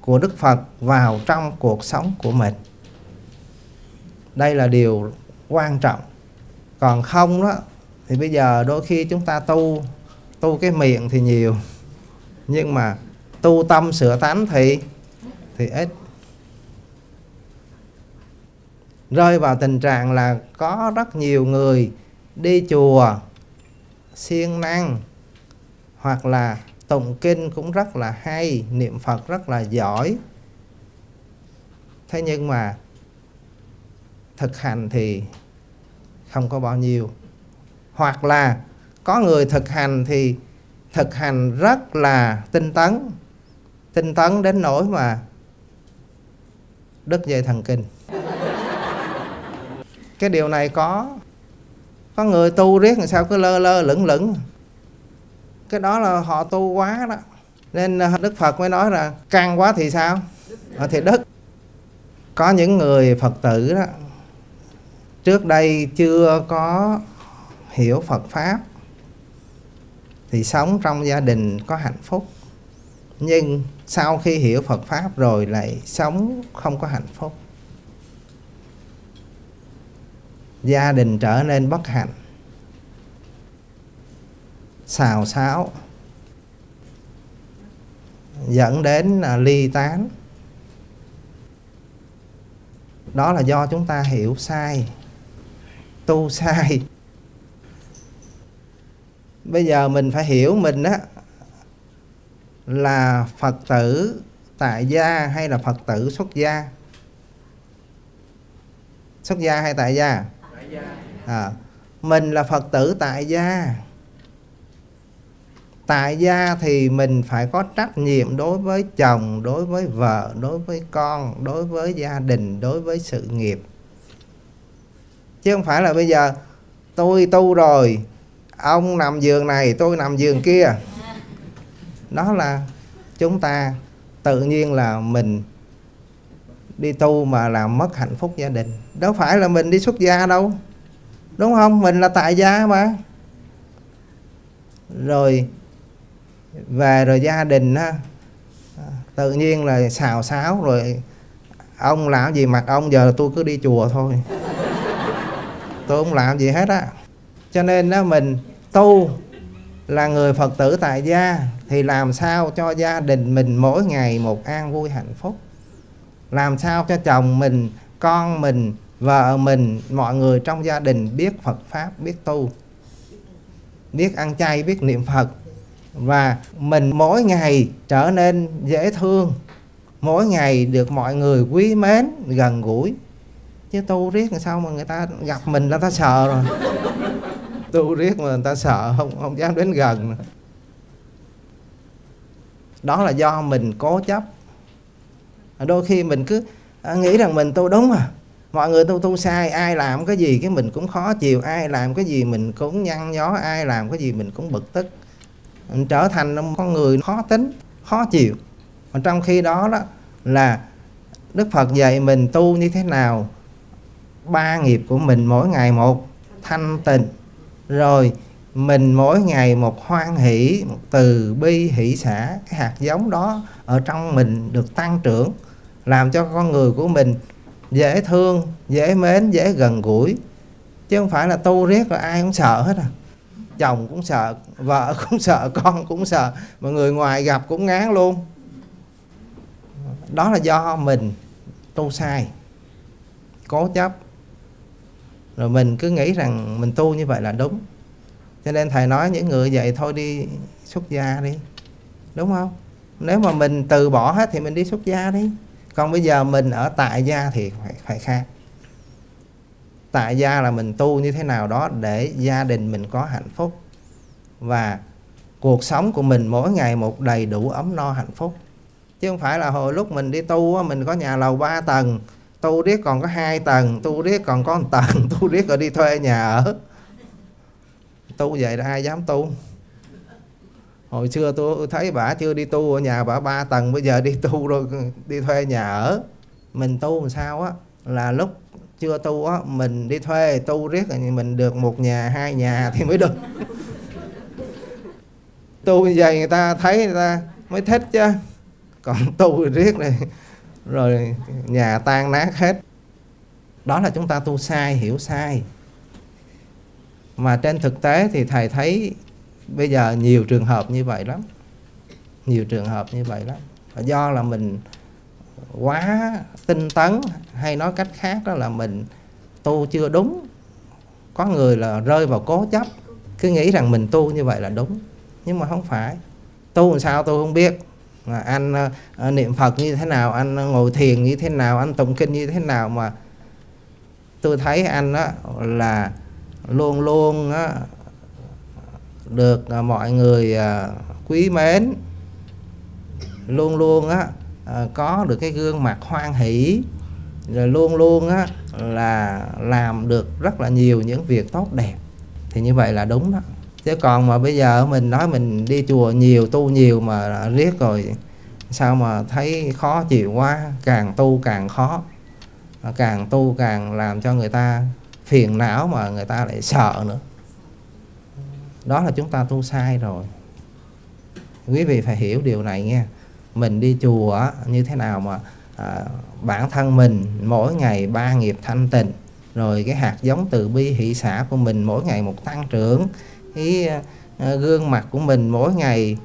của Đức Phật vào trong cuộc sống của mình. Đây là điều quan trọng. Còn không đó thì bây giờ đôi khi chúng ta tu cái miệng thì nhiều, nhưng mà tu tâm sửa tánh thì ít. Rơi vào tình trạng là có rất nhiều người đi chùa siêng năng, hoặc là tụng kinh cũng rất là hay, niệm Phật rất là giỏi, thế nhưng mà thực hành thì không có bao nhiêu. Hoặc là có người thực hành thì thực hành rất là tinh tấn đến nỗi mà đứt dây thần kinh. Cái điều này có người tu riết làm sao cứ lơ lửng. Cái đó là họ tu quá đó. Nên Đức Phật mới nói là căng quá thì sao? Thì đứt. Có những người Phật tử đó, trước đây chưa có hiểu Phật Pháp thì sống trong gia đình có hạnh phúc, nhưng sau khi hiểu Phật Pháp rồi lại sống không có hạnh phúc, gia đình trở nên bất hạnh, xào xáo, dẫn đến ly tán. Đó là do chúng ta hiểu sai, tu sai. Bây giờ mình phải hiểu mình á, là Phật tử tại gia hay là Phật tử xuất gia? Xuất gia hay tại gia? Tại gia. Mình là Phật tử tại gia. Tại gia thì mình phải có trách nhiệm đối với chồng, đối với vợ, đối với con, đối với gia đình, đối với sự nghiệp. Chứ không phải là bây giờ tôi tu rồi, ông nằm giường này, tôi nằm giường kia. Đó là chúng ta tự nhiên là mình đi tu mà làm mất hạnh phúc gia đình. Đâu phải là mình đi xuất gia đâu, đúng không? Mình là tại gia mà. Rồi về rồi gia đình á, tự nhiên là xào xáo, rồi ông làm gì mặc ông, giờ là tôi cứ đi chùa thôi, tôi không làm gì hết á. Cho nên đó, mình tu là người Phật tử tại gia thì làm sao cho gia đình mình mỗi ngày một an vui hạnh phúc, làm sao cho chồng mình, con mình, vợ mình, mọi người trong gia đình biết Phật Pháp, biết tu, biết ăn chay, biết niệm Phật. Và mình mỗi ngày trở nên dễ thương, mỗi ngày được mọi người quý mến, gần gũi. Chứ tu riết làm sao mà người ta gặp mình là ta sợ rồi. Tu riết mà người ta sợ, không dám đến gần nữa. Đó là do mình cố chấp. Đôi khi mình cứ nghĩ rằng mình tu đúng à, mọi người tu sai, ai làm cái gì cái mình cũng khó chịu, ai làm cái gì mình cũng nhăn nhó, ai làm cái gì mình cũng bực tức. Mình trở thành một con người khó tính, khó chịu. Mà trong khi đó đó là Đức Phật dạy mình tu như thế nào, ba nghiệp của mình mỗi ngày một thanh tịnh, rồi mình mỗi ngày một hoan hỷ, một từ bi hỷ xả. Cái hạt giống đó ở trong mình được tăng trưởng, làm cho con người của mình dễ thương, dễ mến, dễ gần gũi. Chứ không phải là tu riết là ai cũng sợ hết à. Chồng cũng sợ, vợ cũng sợ, con cũng sợ, mà người ngoài gặp cũng ngán luôn. Đó là do mình tu sai, cố chấp, rồi mình cứ nghĩ rằng mình tu như vậy là đúng. Cho nên thầy nói những người vậy thôi đi xuất gia đi, đúng không? Nếu mà mình từ bỏ hết thì mình đi xuất gia đi. Còn bây giờ mình ở tại gia thì phải khác. Tại gia là mình tu như thế nào đó để gia đình mình có hạnh phúc và cuộc sống của mình mỗi ngày một đầy đủ ấm no hạnh phúc. Chứ không phải là hồi lúc mình đi tu mình có nhà lầu 3 tầng, tu riết còn có 2 tầng, tu riết còn có 1 tầng, tu riết rồi đi thuê nhà ở. Tu vậy là ai dám tu. Hồi xưa tôi thấy bà chưa đi tu ở nhà bà 3 tầng, bây giờ đi tu rồi đi thuê nhà ở. Mình tu làm sao á, là lúc chưa tu á mình đi thuê, tu riết rồi mình được 1 nhà 2 nhà thì mới được. Tu như vậy người ta thấy người ta mới thích chứ. Còn tu riết này rồi nhà tan nát hết. Đó là chúng ta tu sai, hiểu sai. Mà trên thực tế thì thầy thấy bây giờ nhiều trường hợp như vậy lắm. Nhiều trường hợp như vậy lắm. Và do là mình quá tinh tấn, hay nói cách khác đó là mình tu chưa đúng. Có người là rơi vào cố chấp, cứ nghĩ rằng mình tu như vậy là đúng. Nhưng mà không phải. Tu làm sao tôi không biết. Mà anh niệm Phật như thế nào, anh ngồi thiền như thế nào, anh tụng kinh như thế nào, mà tôi thấy anh đó là luôn luôn được mọi người quý mến, luôn luôn có được cái gương mặt hoan hỷ, rồi luôn luôn là làm được rất là nhiều những việc tốt đẹp. Thì như vậy là đúng đó. Chứ còn mà bây giờ mình nói mình đi chùa nhiều, tu nhiều mà riết rồi sao mà thấy khó chịu quá. Càng tu càng khó, càng tu càng làm cho người ta phiền não mà người ta lại sợ nữa. Đó là chúng ta tu sai rồi. Quý vị phải hiểu điều này nghe. Mình đi chùa như thế nào mà bản thân mình mỗi ngày 3 nghiệp thanh tịnh, rồi cái hạt giống từ bi hỷ xả của mình mỗi ngày một tăng trưởng, cái gương mặt của mình mỗi ngày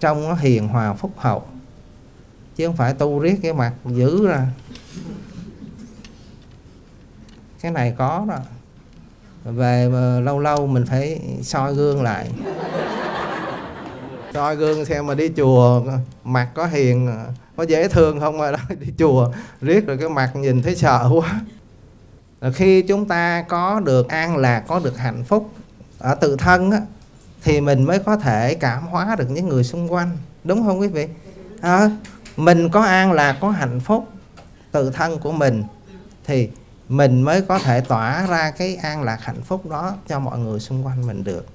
trông nó hiền hòa phúc hậu. Chứ không phải tu riết cái mặt dữ ra. Cái này có rồi. Về lâu lâu mình phải soi gương lại. Soi gương xem mà đi chùa mặt có hiền, có dễ thương không mà đi chùa riết rồi cái mặt nhìn thấy sợ quá. Rồi khi chúng ta có được an lạc, có được hạnh phúc ở tự thân á, thì mình mới có thể cảm hóa được những người xung quanh. Đúng không quý vị? Mình có an lạc, có hạnh phúc tự thân của mình thì mình mới có thể tỏa ra cái an lạc hạnh phúc đó cho mọi người xung quanh mình được.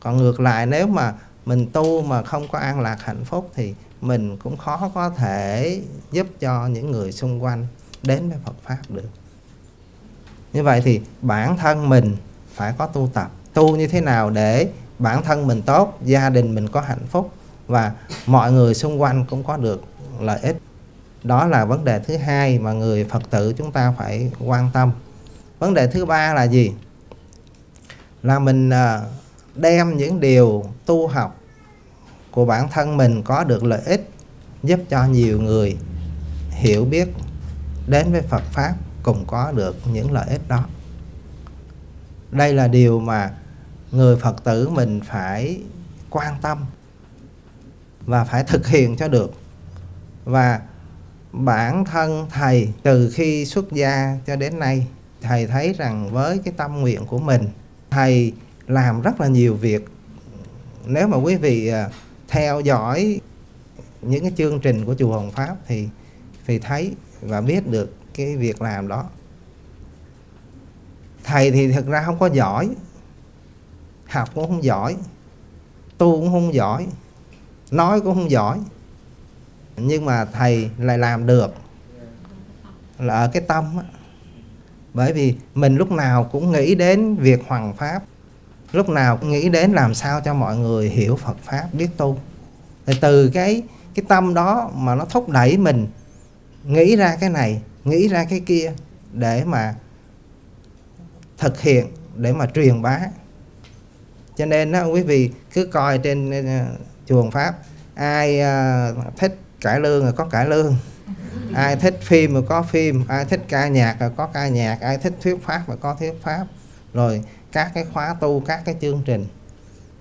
Còn ngược lại nếu mà mình tu mà không có an lạc hạnh phúc thì mình cũng khó có thể giúp cho những người xung quanh đến với Phật Pháp được. Như vậy thì bản thân mình phải có tu tập. Tu như thế nào để bản thân mình tốt, gia đình mình có hạnh phúc và mọi người xung quanh cũng có được lợi ích. Đó là vấn đề thứ hai mà người Phật tử chúng ta phải quan tâm. Vấn đề thứ ba là gì? Là mình đem những điều tu học của bản thân mình có được lợi ích, giúp cho nhiều người hiểu biết đến với Phật Pháp cùng có được những lợi ích đó. Đây là điều mà người Phật tử mình phải quan tâm và phải thực hiện cho được. Và bản thân thầy từ khi xuất gia cho đến nay, thầy thấy rằng với cái tâm nguyện của mình, thầy làm rất là nhiều việc. Nếu mà quý vị theo dõi những cái chương trình của Chùa Hoằng Pháp thì thấy và biết được cái việc làm đó. Thầy thì thực ra không có giỏi, học cũng không giỏi, tu cũng không giỏi, nói cũng không giỏi. Nhưng mà thầy lại làm được là ở cái tâm á. Bởi vì mình lúc nào cũng nghĩ đến việc hoằng Pháp, lúc nào cũng nghĩ đến làm sao cho mọi người hiểu Phật Pháp, biết tu. Thì từ cái tâm đó mà nó thúc đẩy mình nghĩ ra cái này, nghĩ ra cái kia để mà thực hiện, để mà truyền bá. Cho nên đó, quý vị cứ coi trên Chùa Hoằng Pháp, ai thích cải lương rồi có cải lương, Ai thích phim mà có phim, ai thích ca nhạc mà có ca nhạc, ai thích thuyết pháp mà có thuyết pháp. Rồi các cái khóa tu, các cái chương trình.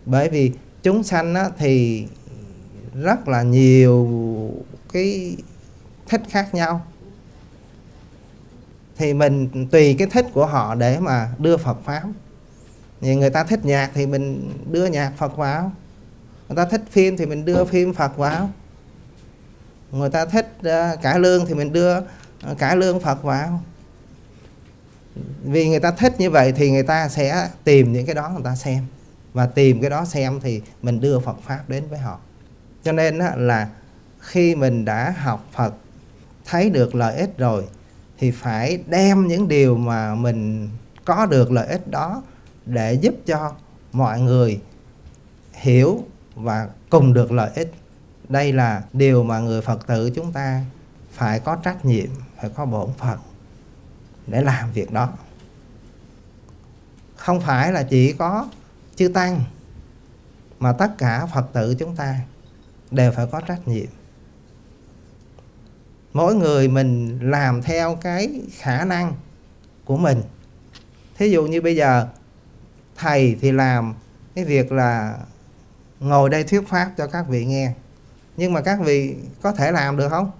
Bởi vì chúng sanh á, thì rất là nhiều cái thích khác nhau, thì mình tùy cái thích của họ để mà đưa Phật pháp. Người ta thích nhạc thì mình đưa nhạc Phật vào. Người ta thích phim thì mình đưa phim Phật vào. Người ta thích cải lương thì mình đưa cải lương Phật vào. Vì người ta thích như vậy thì người ta sẽ tìm những cái đó người ta xem. Và tìm cái đó xem thì mình đưa Phật pháp đến với họ. Cho nên là khi mình đã học Phật, thấy được lợi ích rồi, thì phải đem những điều mà mình có được lợi ích đó để giúp cho mọi người hiểu và cùng được lợi ích. Đây là điều mà người Phật tử chúng ta phải có trách nhiệm, phải có bổn phận để làm việc đó. Không phải là chỉ có chư Tăng, mà tất cả Phật tử chúng ta đều phải có trách nhiệm. Mỗi người mình làm theo cái khả năng của mình. Thí dụ như bây giờ thầy thì làm cái việc là ngồi đây thuyết pháp cho các vị nghe. Nhưng mà các vị có thể làm được không?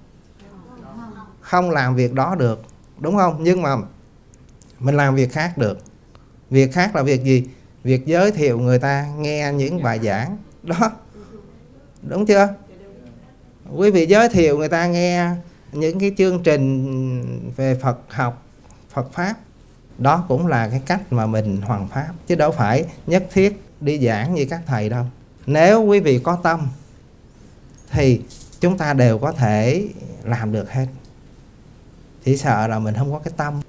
Không làm việc đó được, đúng không? Nhưng mà mình làm việc khác được. Việc khác là việc gì? Việc giới thiệu người ta nghe những bài giảng đó, đúng chưa? Quý vị giới thiệu người ta nghe những cái chương trình về Phật học, Phật pháp. Đó cũng là cái cách mà mình hoằng pháp, chứ đâu phải nhất thiết đi giảng như các thầy đâu. Nếu quý vị có tâm thì chúng ta đều có thể làm được hết. Chỉ sợ là mình không có cái tâm.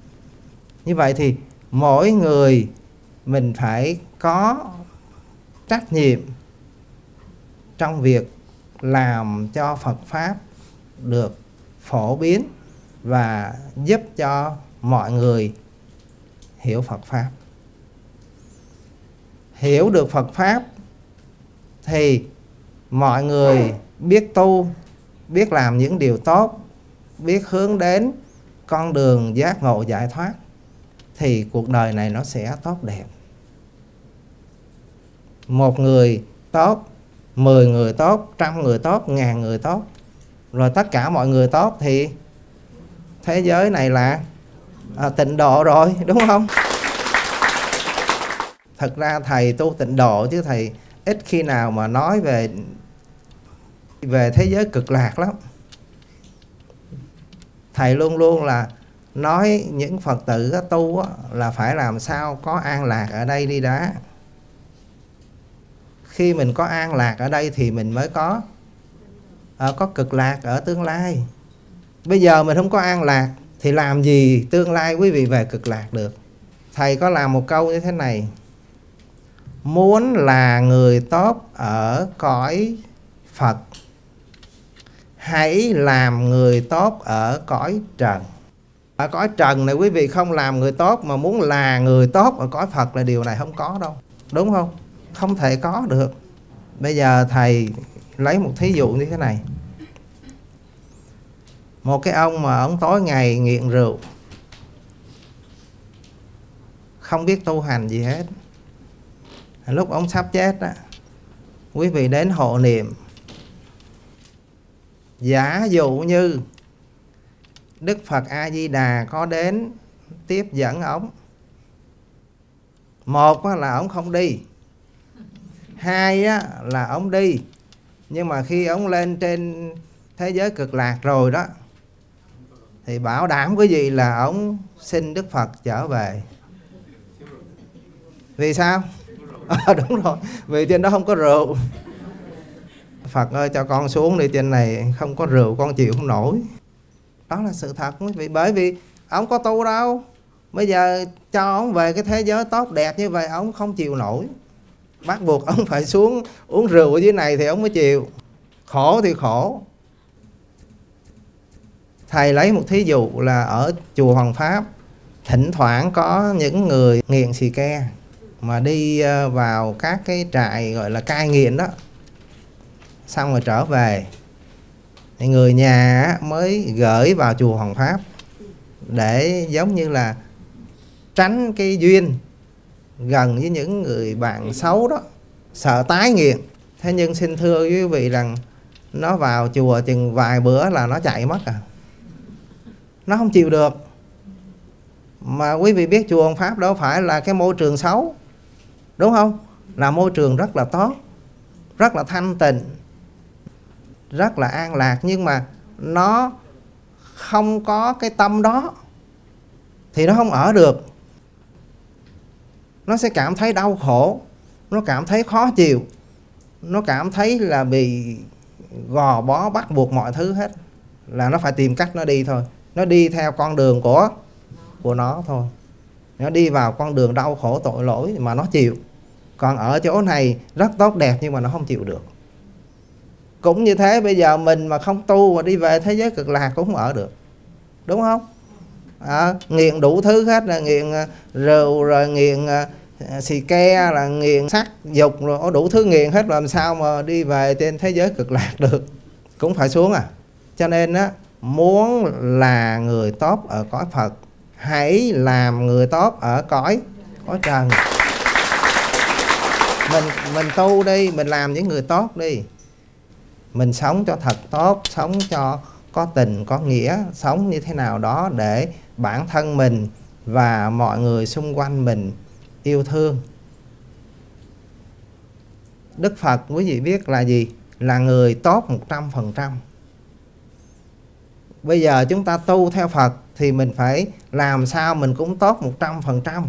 Như vậy thì mỗi người mình phải có trách nhiệm trong việc làm cho Phật pháp được phổ biến và giúp cho mọi người hiểu Phật pháp. Hiểu được Phật pháp thì mọi người biết tu, biết làm những điều tốt, biết hướng đến con đường giác ngộ giải thoát, thì cuộc đời này nó sẽ tốt đẹp. Một người tốt, 10 người tốt, 100 người tốt, 1000 người tốt, rồi tất cả mọi người tốt thì thế giới này là tịnh độ rồi, đúng không? Thật ra thầy tu tịnh độ chứ thầy ít khi nào mà nói về thế giới cực lạc lắm. Thầy luôn luôn là nói những Phật tử tu là phải làm sao có an lạc ở đây đi đã. Khi mình có an lạc ở đây thì mình mới có cực lạc ở tương lai. Bây giờ mình không có an lạc thì làm gì tương lai quý vị về cực lạc được. Thầy có làm một câu như thế này: muốn là người tốt ở cõi Phật, hãy làm người tốt ở cõi trần. Ở cõi trần này quý vị không làm người tốt, mà muốn là người tốt ở cõi Phật là điều này không có đâu, đúng không? Không thể có được. Bây giờ thầy lấy một thí dụ như thế này. Một cái ông mà ông tối ngày nghiện rượu, không biết tu hành gì hết. Lúc ông sắp chết đó, quý vị đến hộ niệm. Giả dụ như Đức Phật A-di-đà có đến tiếp dẫn ông. Một là ông không đi, hai là ông đi. Nhưng mà khi ông lên trên thế giới cực lạc rồi đó, thì bảo đảm quý vị là ông xin Đức Phật trở về. Vì sao? Đúng rồi, vì trên đó không có rượu. Phật ơi cho con xuống đi, trên này không có rượu con chịu không nổi. Đó là sự thật quý vị, bởi vì ông có tu đâu. Bây giờ cho ông về cái thế giới tốt đẹp như vậy, ông không chịu nổi. Bắt buộc ông phải xuống uống rượu ở dưới này thì ông mới chịu. Khổ thì khổ. Thầy lấy một thí dụ là ở Chùa Hoằng Pháp, thỉnh thoảng có những người nghiện xì ke mà đi vào các cái trại gọi là cai nghiện đó, xong rồi trở về. Thì người nhà mới gửi vào chùa Hoằng Pháp để giống như là tránh cái duyên gần với những người bạn xấu đó, sợ tái nghiện. Thế nhưng xin thưa quý vị rằng nó vào chùa chừng vài bữa là nó chạy mất à, nó không chịu được. Mà quý vị biết chùa Hoằng Pháp đâu phải là cái môi trường xấu, đúng không? Là môi trường rất là tốt, rất là thanh tịnh, rất là an lạc. Nhưng mà nó không có cái tâm đó thì nó không ở được. Nó sẽ cảm thấy đau khổ, nó cảm thấy khó chịu, nó cảm thấy là bị gò bó bắt buộc mọi thứ hết. Là nó phải tìm cách nó đi thôi. Nó đi theo con đường của nó thôi. Nó đi vào con đường đau khổ tội lỗi mà nó chịu. Còn ở chỗ này rất tốt đẹp nhưng mà nó không chịu được. Cũng như thế, bây giờ mình mà không tu mà đi về thế giới cực lạc cũng không ở được, đúng không? Nghiện đủ thứ hết, là nghiện rượu, rồi nghiện xì ke, là nghiện sắc dục, rồi đủ thứ nghiện hết, làm sao mà đi về trên thế giới cực lạc được, cũng phải xuống à. Cho nên á, muốn là người tốt ở cõi Phật, hãy làm người tốt ở cõi trần. Mình tu đi, mình làm những người tốt đi. Mình sống cho thật tốt, sống cho có tình, có nghĩa, sống như thế nào đó để bản thân mình và mọi người xung quanh mình yêu thương. Đức Phật, quý vị biết là gì? Là người tốt 100%. Bây giờ chúng ta tu theo Phật thì mình phải làm sao mình cũng tốt 100%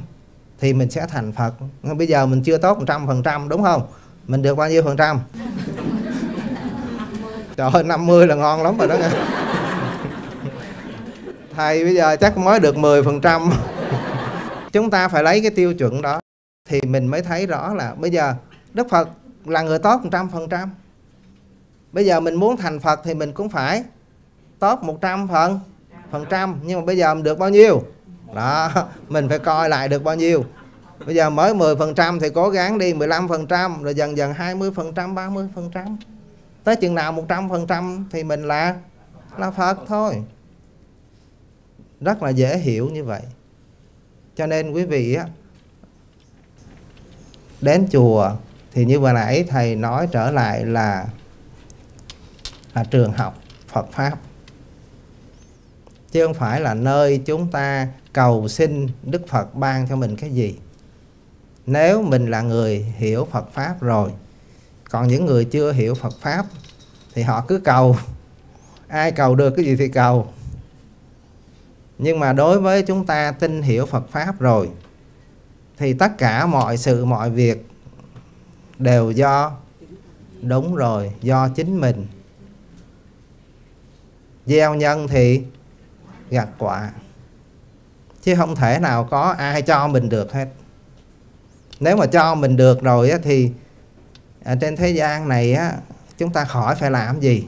thì mình sẽ thành Phật. Bây giờ mình chưa tốt 100%, đúng không? Mình được bao nhiêu phần trăm? Trời ơi, 50 là ngon lắm rồi đó nghe. Thầy bây giờ chắc mới được 10%. Chúng ta phải lấy cái tiêu chuẩn đó thì mình mới thấy rõ là bây giờ Đức Phật là người tốt 100%. Bây giờ mình muốn thành Phật thì mình cũng phải tốt 100%. Nhưng mà bây giờ mình được bao nhiêu? Đó, mình phải coi lại được bao nhiêu. Bây giờ mới 10% thì cố gắng đi 15%, rồi dần dần 20%, 30%. Tới chừng nào 100% thì mình là Phật thôi. Rất là dễ hiểu như vậy. Cho nên quý vị á, đến chùa thì như vừa nãy thầy nói trở lại là trường học Phật Pháp, chứ không phải là nơi chúng ta cầu xin Đức Phật ban cho mình cái gì. Nếu mình là người hiểu Phật Pháp rồi. Còn những người chưa hiểu Phật Pháp thì họ cứ cầu, ai cầu được cái gì thì cầu. Nhưng mà đối với chúng ta tin hiểu Phật Pháp rồi thì tất cả mọi sự, mọi việc đều do, đúng rồi, do chính mình. Gieo nhân thì gặt quả, chứ không thể nào có ai cho mình được hết. Nếu mà cho mình được rồi thì ở trên thế gian này á, chúng ta khỏi phải làm gì,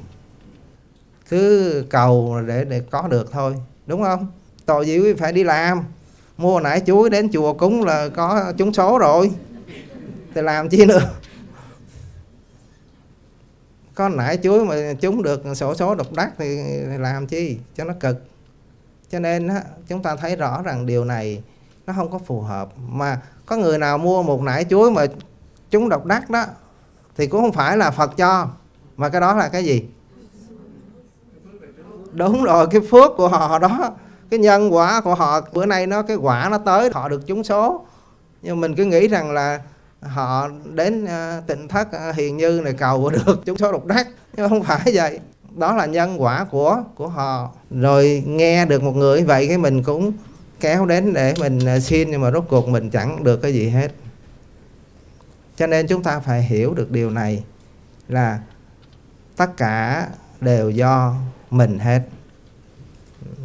cứ cầu để có được thôi, đúng không? Tội gì quý phải đi làm, mua nãy chuối đến chùa cúng là có trúng số rồi thì làm chi nữa. Có nãy chuối mà trúng được sổ số độc đắc thì làm chi cho nó cực. Cho nên á, chúng ta thấy rõ rằng điều này nó không có phù hợp. Mà có người nào mua một nải chuối mà trúng độc đắc đó thì cũng không phải là Phật cho, mà cái đó là cái gì? Đúng rồi, cái phước của họ đó, cái nhân quả của họ. Bữa nay nó cái quả nó tới, họ được trúng số. Nhưng mình cứ nghĩ rằng là họ đến Tịnh Thất Hiền Như này cầu được trúng số độc đắc, nhưng không phải vậy. Đó là nhân quả của họ. Rồi nghe được một người vậy cái mình cũng kéo đến để mình xin, nhưng mà rốt cuộc mình chẳng được cái gì hết. Cho nên chúng ta phải hiểu được điều này là tất cả đều do mình hết.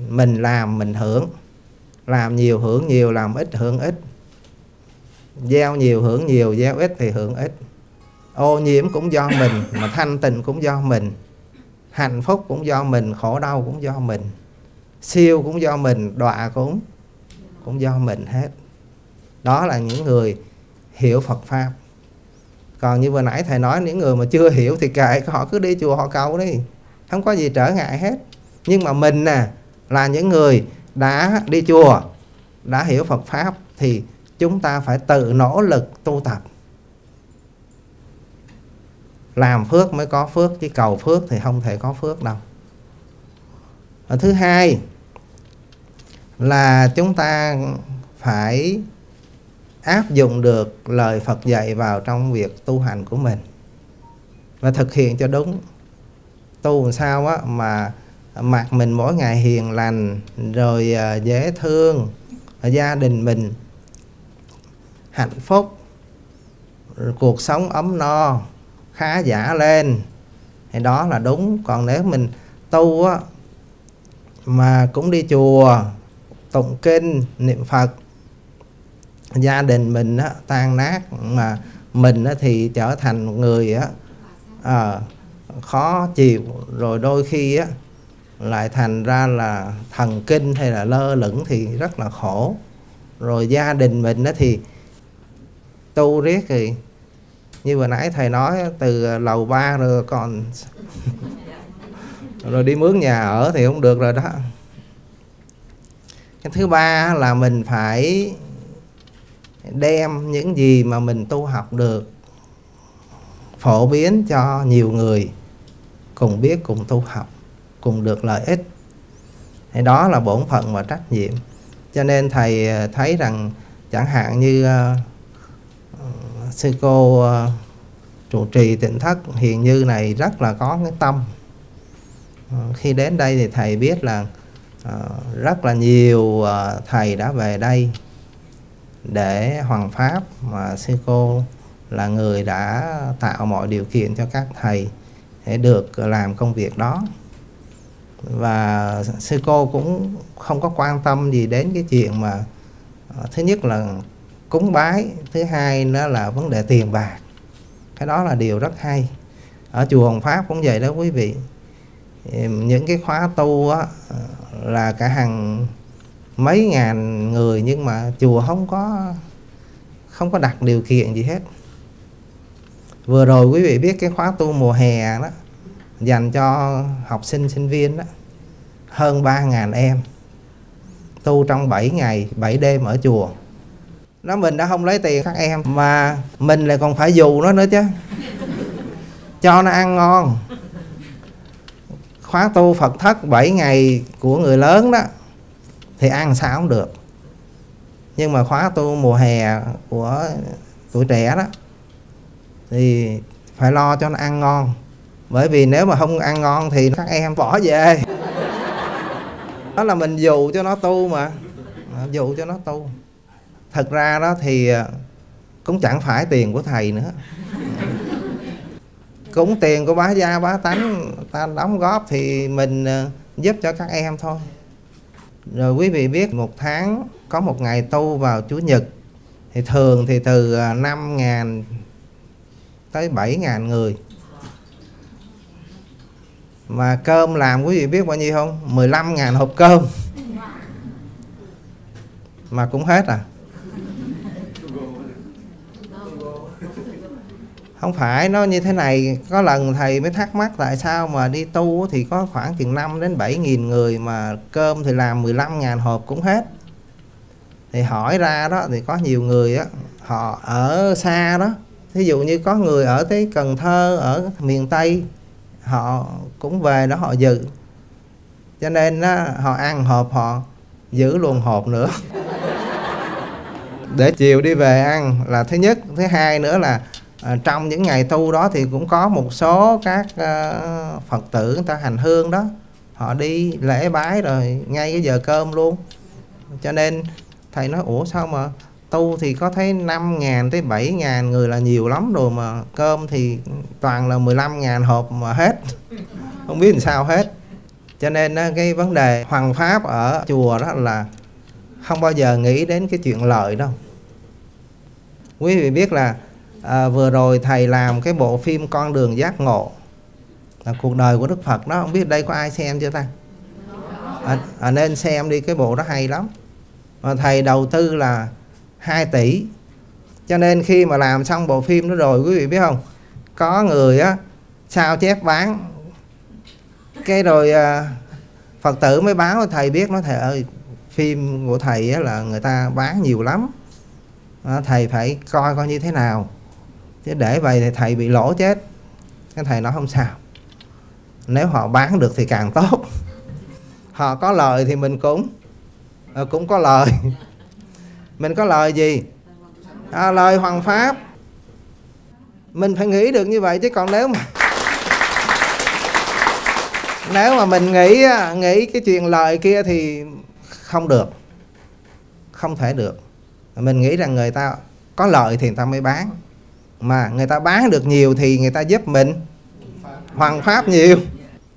Mình làm mình hưởng, làm nhiều hưởng nhiều, làm ít hưởng ít. Gieo nhiều hưởng nhiều, gieo ít thì hưởng ít. Ô nhiễm cũng do mình, mà thanh tịnh cũng do mình, hạnh phúc cũng do mình, khổ đau cũng do mình, siêu cũng do mình, đọa cũng do mình hết. Đó là những người hiểu Phật Pháp. Còn như vừa nãy thầy nói, những người mà chưa hiểu thì kệ, họ cứ đi chùa họ cầu đi. không có gì trở ngại hết. Nhưng mà mình là những người đã đi chùa, đã hiểu Phật Pháp thì chúng ta phải tự nỗ lực tu tập. Làm phước mới có phước, chứ cầu phước thì không thể có phước đâu. Thứ hai là chúng ta phải áp dụng được lời Phật dạy vào trong việc tu hành của mình và thực hiện cho đúng. Tu làm sao mà mặt mình mỗi ngày hiền lành, rồi dễ thương, gia đình mình hạnh phúc, cuộc sống ấm no, khá giả lên, thì đó là đúng. Còn nếu mình tu mà cũng đi chùa, tụng kinh, niệm Phật, gia đình mình tan nát, mà mình thì trở thành người khó chịu, rồi đôi khi lại thành ra là thần kinh hay là lơ lửng thì rất là khổ. Rồi gia đình mình thì tu riết thì như vừa nãy thầy nói, từ lầu 3 rồi còn rồi đi mướn nhà ở thì không được rồi đó. Cái thứ ba là mình phải đem những gì mà mình tu học được phổ biến cho nhiều người cùng biết, cùng tu học, cùng được lợi ích. Thì đó là bổn phận và trách nhiệm. Cho nên thầy thấy rằng chẳng hạn như sư cô trụ trì Tịnh Thất Hiền Như này rất là có cái tâm. Khi đến đây thì thầy biết là rất là nhiều thầy đã về đây để hoằng pháp, mà sư cô là người đã tạo mọi điều kiện cho các thầy để được làm công việc đó. Và sư cô cũng không có quan tâm gì đến cái chuyện mà thứ nhất là cúng bái, thứ hai nữa là vấn đề tiền bạc. Cái đó là điều rất hay. Ở chùa Hoằng Pháp cũng vậy đó quý vị. Những cái khóa tu là cả hàng mấy ngàn người, nhưng mà chùa không có đặt điều kiện gì hết. Vừa rồi quý vị biết cái khóa tu mùa hè đó dành cho học sinh sinh viên đó, hơn 3.000 em tu trong 7 ngày 7 đêm ở chùa. Nó mình đã không lấy tiền các em mà mình lại còn phải dù nó nữa chứ, cho nó ăn ngon. Khóa tu Phật Thất 7 ngày của người lớn đó thì ăn sao cũng được, nhưng mà khóa tu mùa hè của tuổi trẻ đó thì phải lo cho nó ăn ngon. Bởi vì nếu mà không ăn ngon thì các em bỏ về. Đó là mình dụ cho nó tu mà. Dụ cho nó tu. Thật ra đó thì cũng chẳng phải tiền của thầy nữa. Cũng tiền của bá gia bá tánh ta đóng góp thì mình giúp cho các em thôi. Rồi quý vị biết một tháng có một ngày tu vào Chủ nhật thì thường thì từ 5.000 tới 7.000 người. Mà cơm làm quý vị biết bao nhiêu không? 15.000 hộp cơm. Mà cũng hết à? Không phải, nó như thế này. Có lần thầy mới thắc mắc tại sao mà đi tu thì có khoảng chừng 5 đến 7.000 người mà cơm thì làm 15.000 hộp cũng hết. Thì hỏi ra đó thì có nhiều người á, họ ở xa đó. Thí dụ như có người ở tới Cần Thơ, ở miền Tây, họ cũng về đó họ dự. Cho nên họ ăn hộp, họ giữ luôn hộp nữa để chiều đi về ăn là thứ nhất. Thứ hai nữa là trong những ngày tu đó thì cũng có một số các Phật tử người ta hành hương đó, họ đi lễ bái rồi ngay cái giờ cơm luôn. Cho nên thầy nói ủa sao mà tu thì có thấy 5.000 tới 7.000 người là nhiều lắm rồi, mà cơm thì toàn là 15.000 hộp mà hết. Không biết làm sao hết. Cho nên cái vấn đề hoằng pháp ở chùa đó là không bao giờ nghĩ đến cái chuyện lợi đâu. Quý vị biết là vừa rồi thầy làm cái bộ phim Con Đường Giác Ngộ là cuộc đời của Đức Phật đó. Không biết đây có ai xem chưa ta? Nên xem đi, cái bộ đó hay lắm. Mà thầy đầu tư là 2 tỷ. Cho nên khi mà làm xong bộ phim đó rồi, quý vị biết không, có người á sao chép bán Cái rồi Phật tử mới báo thầy biết, nói thầy ơi, phim của thầy là người ta bán nhiều lắm, thầy phải coi coi như thế nào, chứ để vậy thì thầy bị lỗ chết. Cái thầy nói không sao, nếu họ bán được thì càng tốt, họ có lời thì mình cũng có lời. Mình có lời gì? Lời Hoằng Pháp. Mình phải nghĩ được như vậy chứ, còn nếu mà mình nghĩ cái chuyện lời kia thì không được, không thể được. Mình nghĩ rằng người ta có lợi thì người ta mới bán, mà người ta bán được nhiều thì người ta giúp mình hoằng pháp nhiều.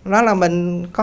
Đó là mình có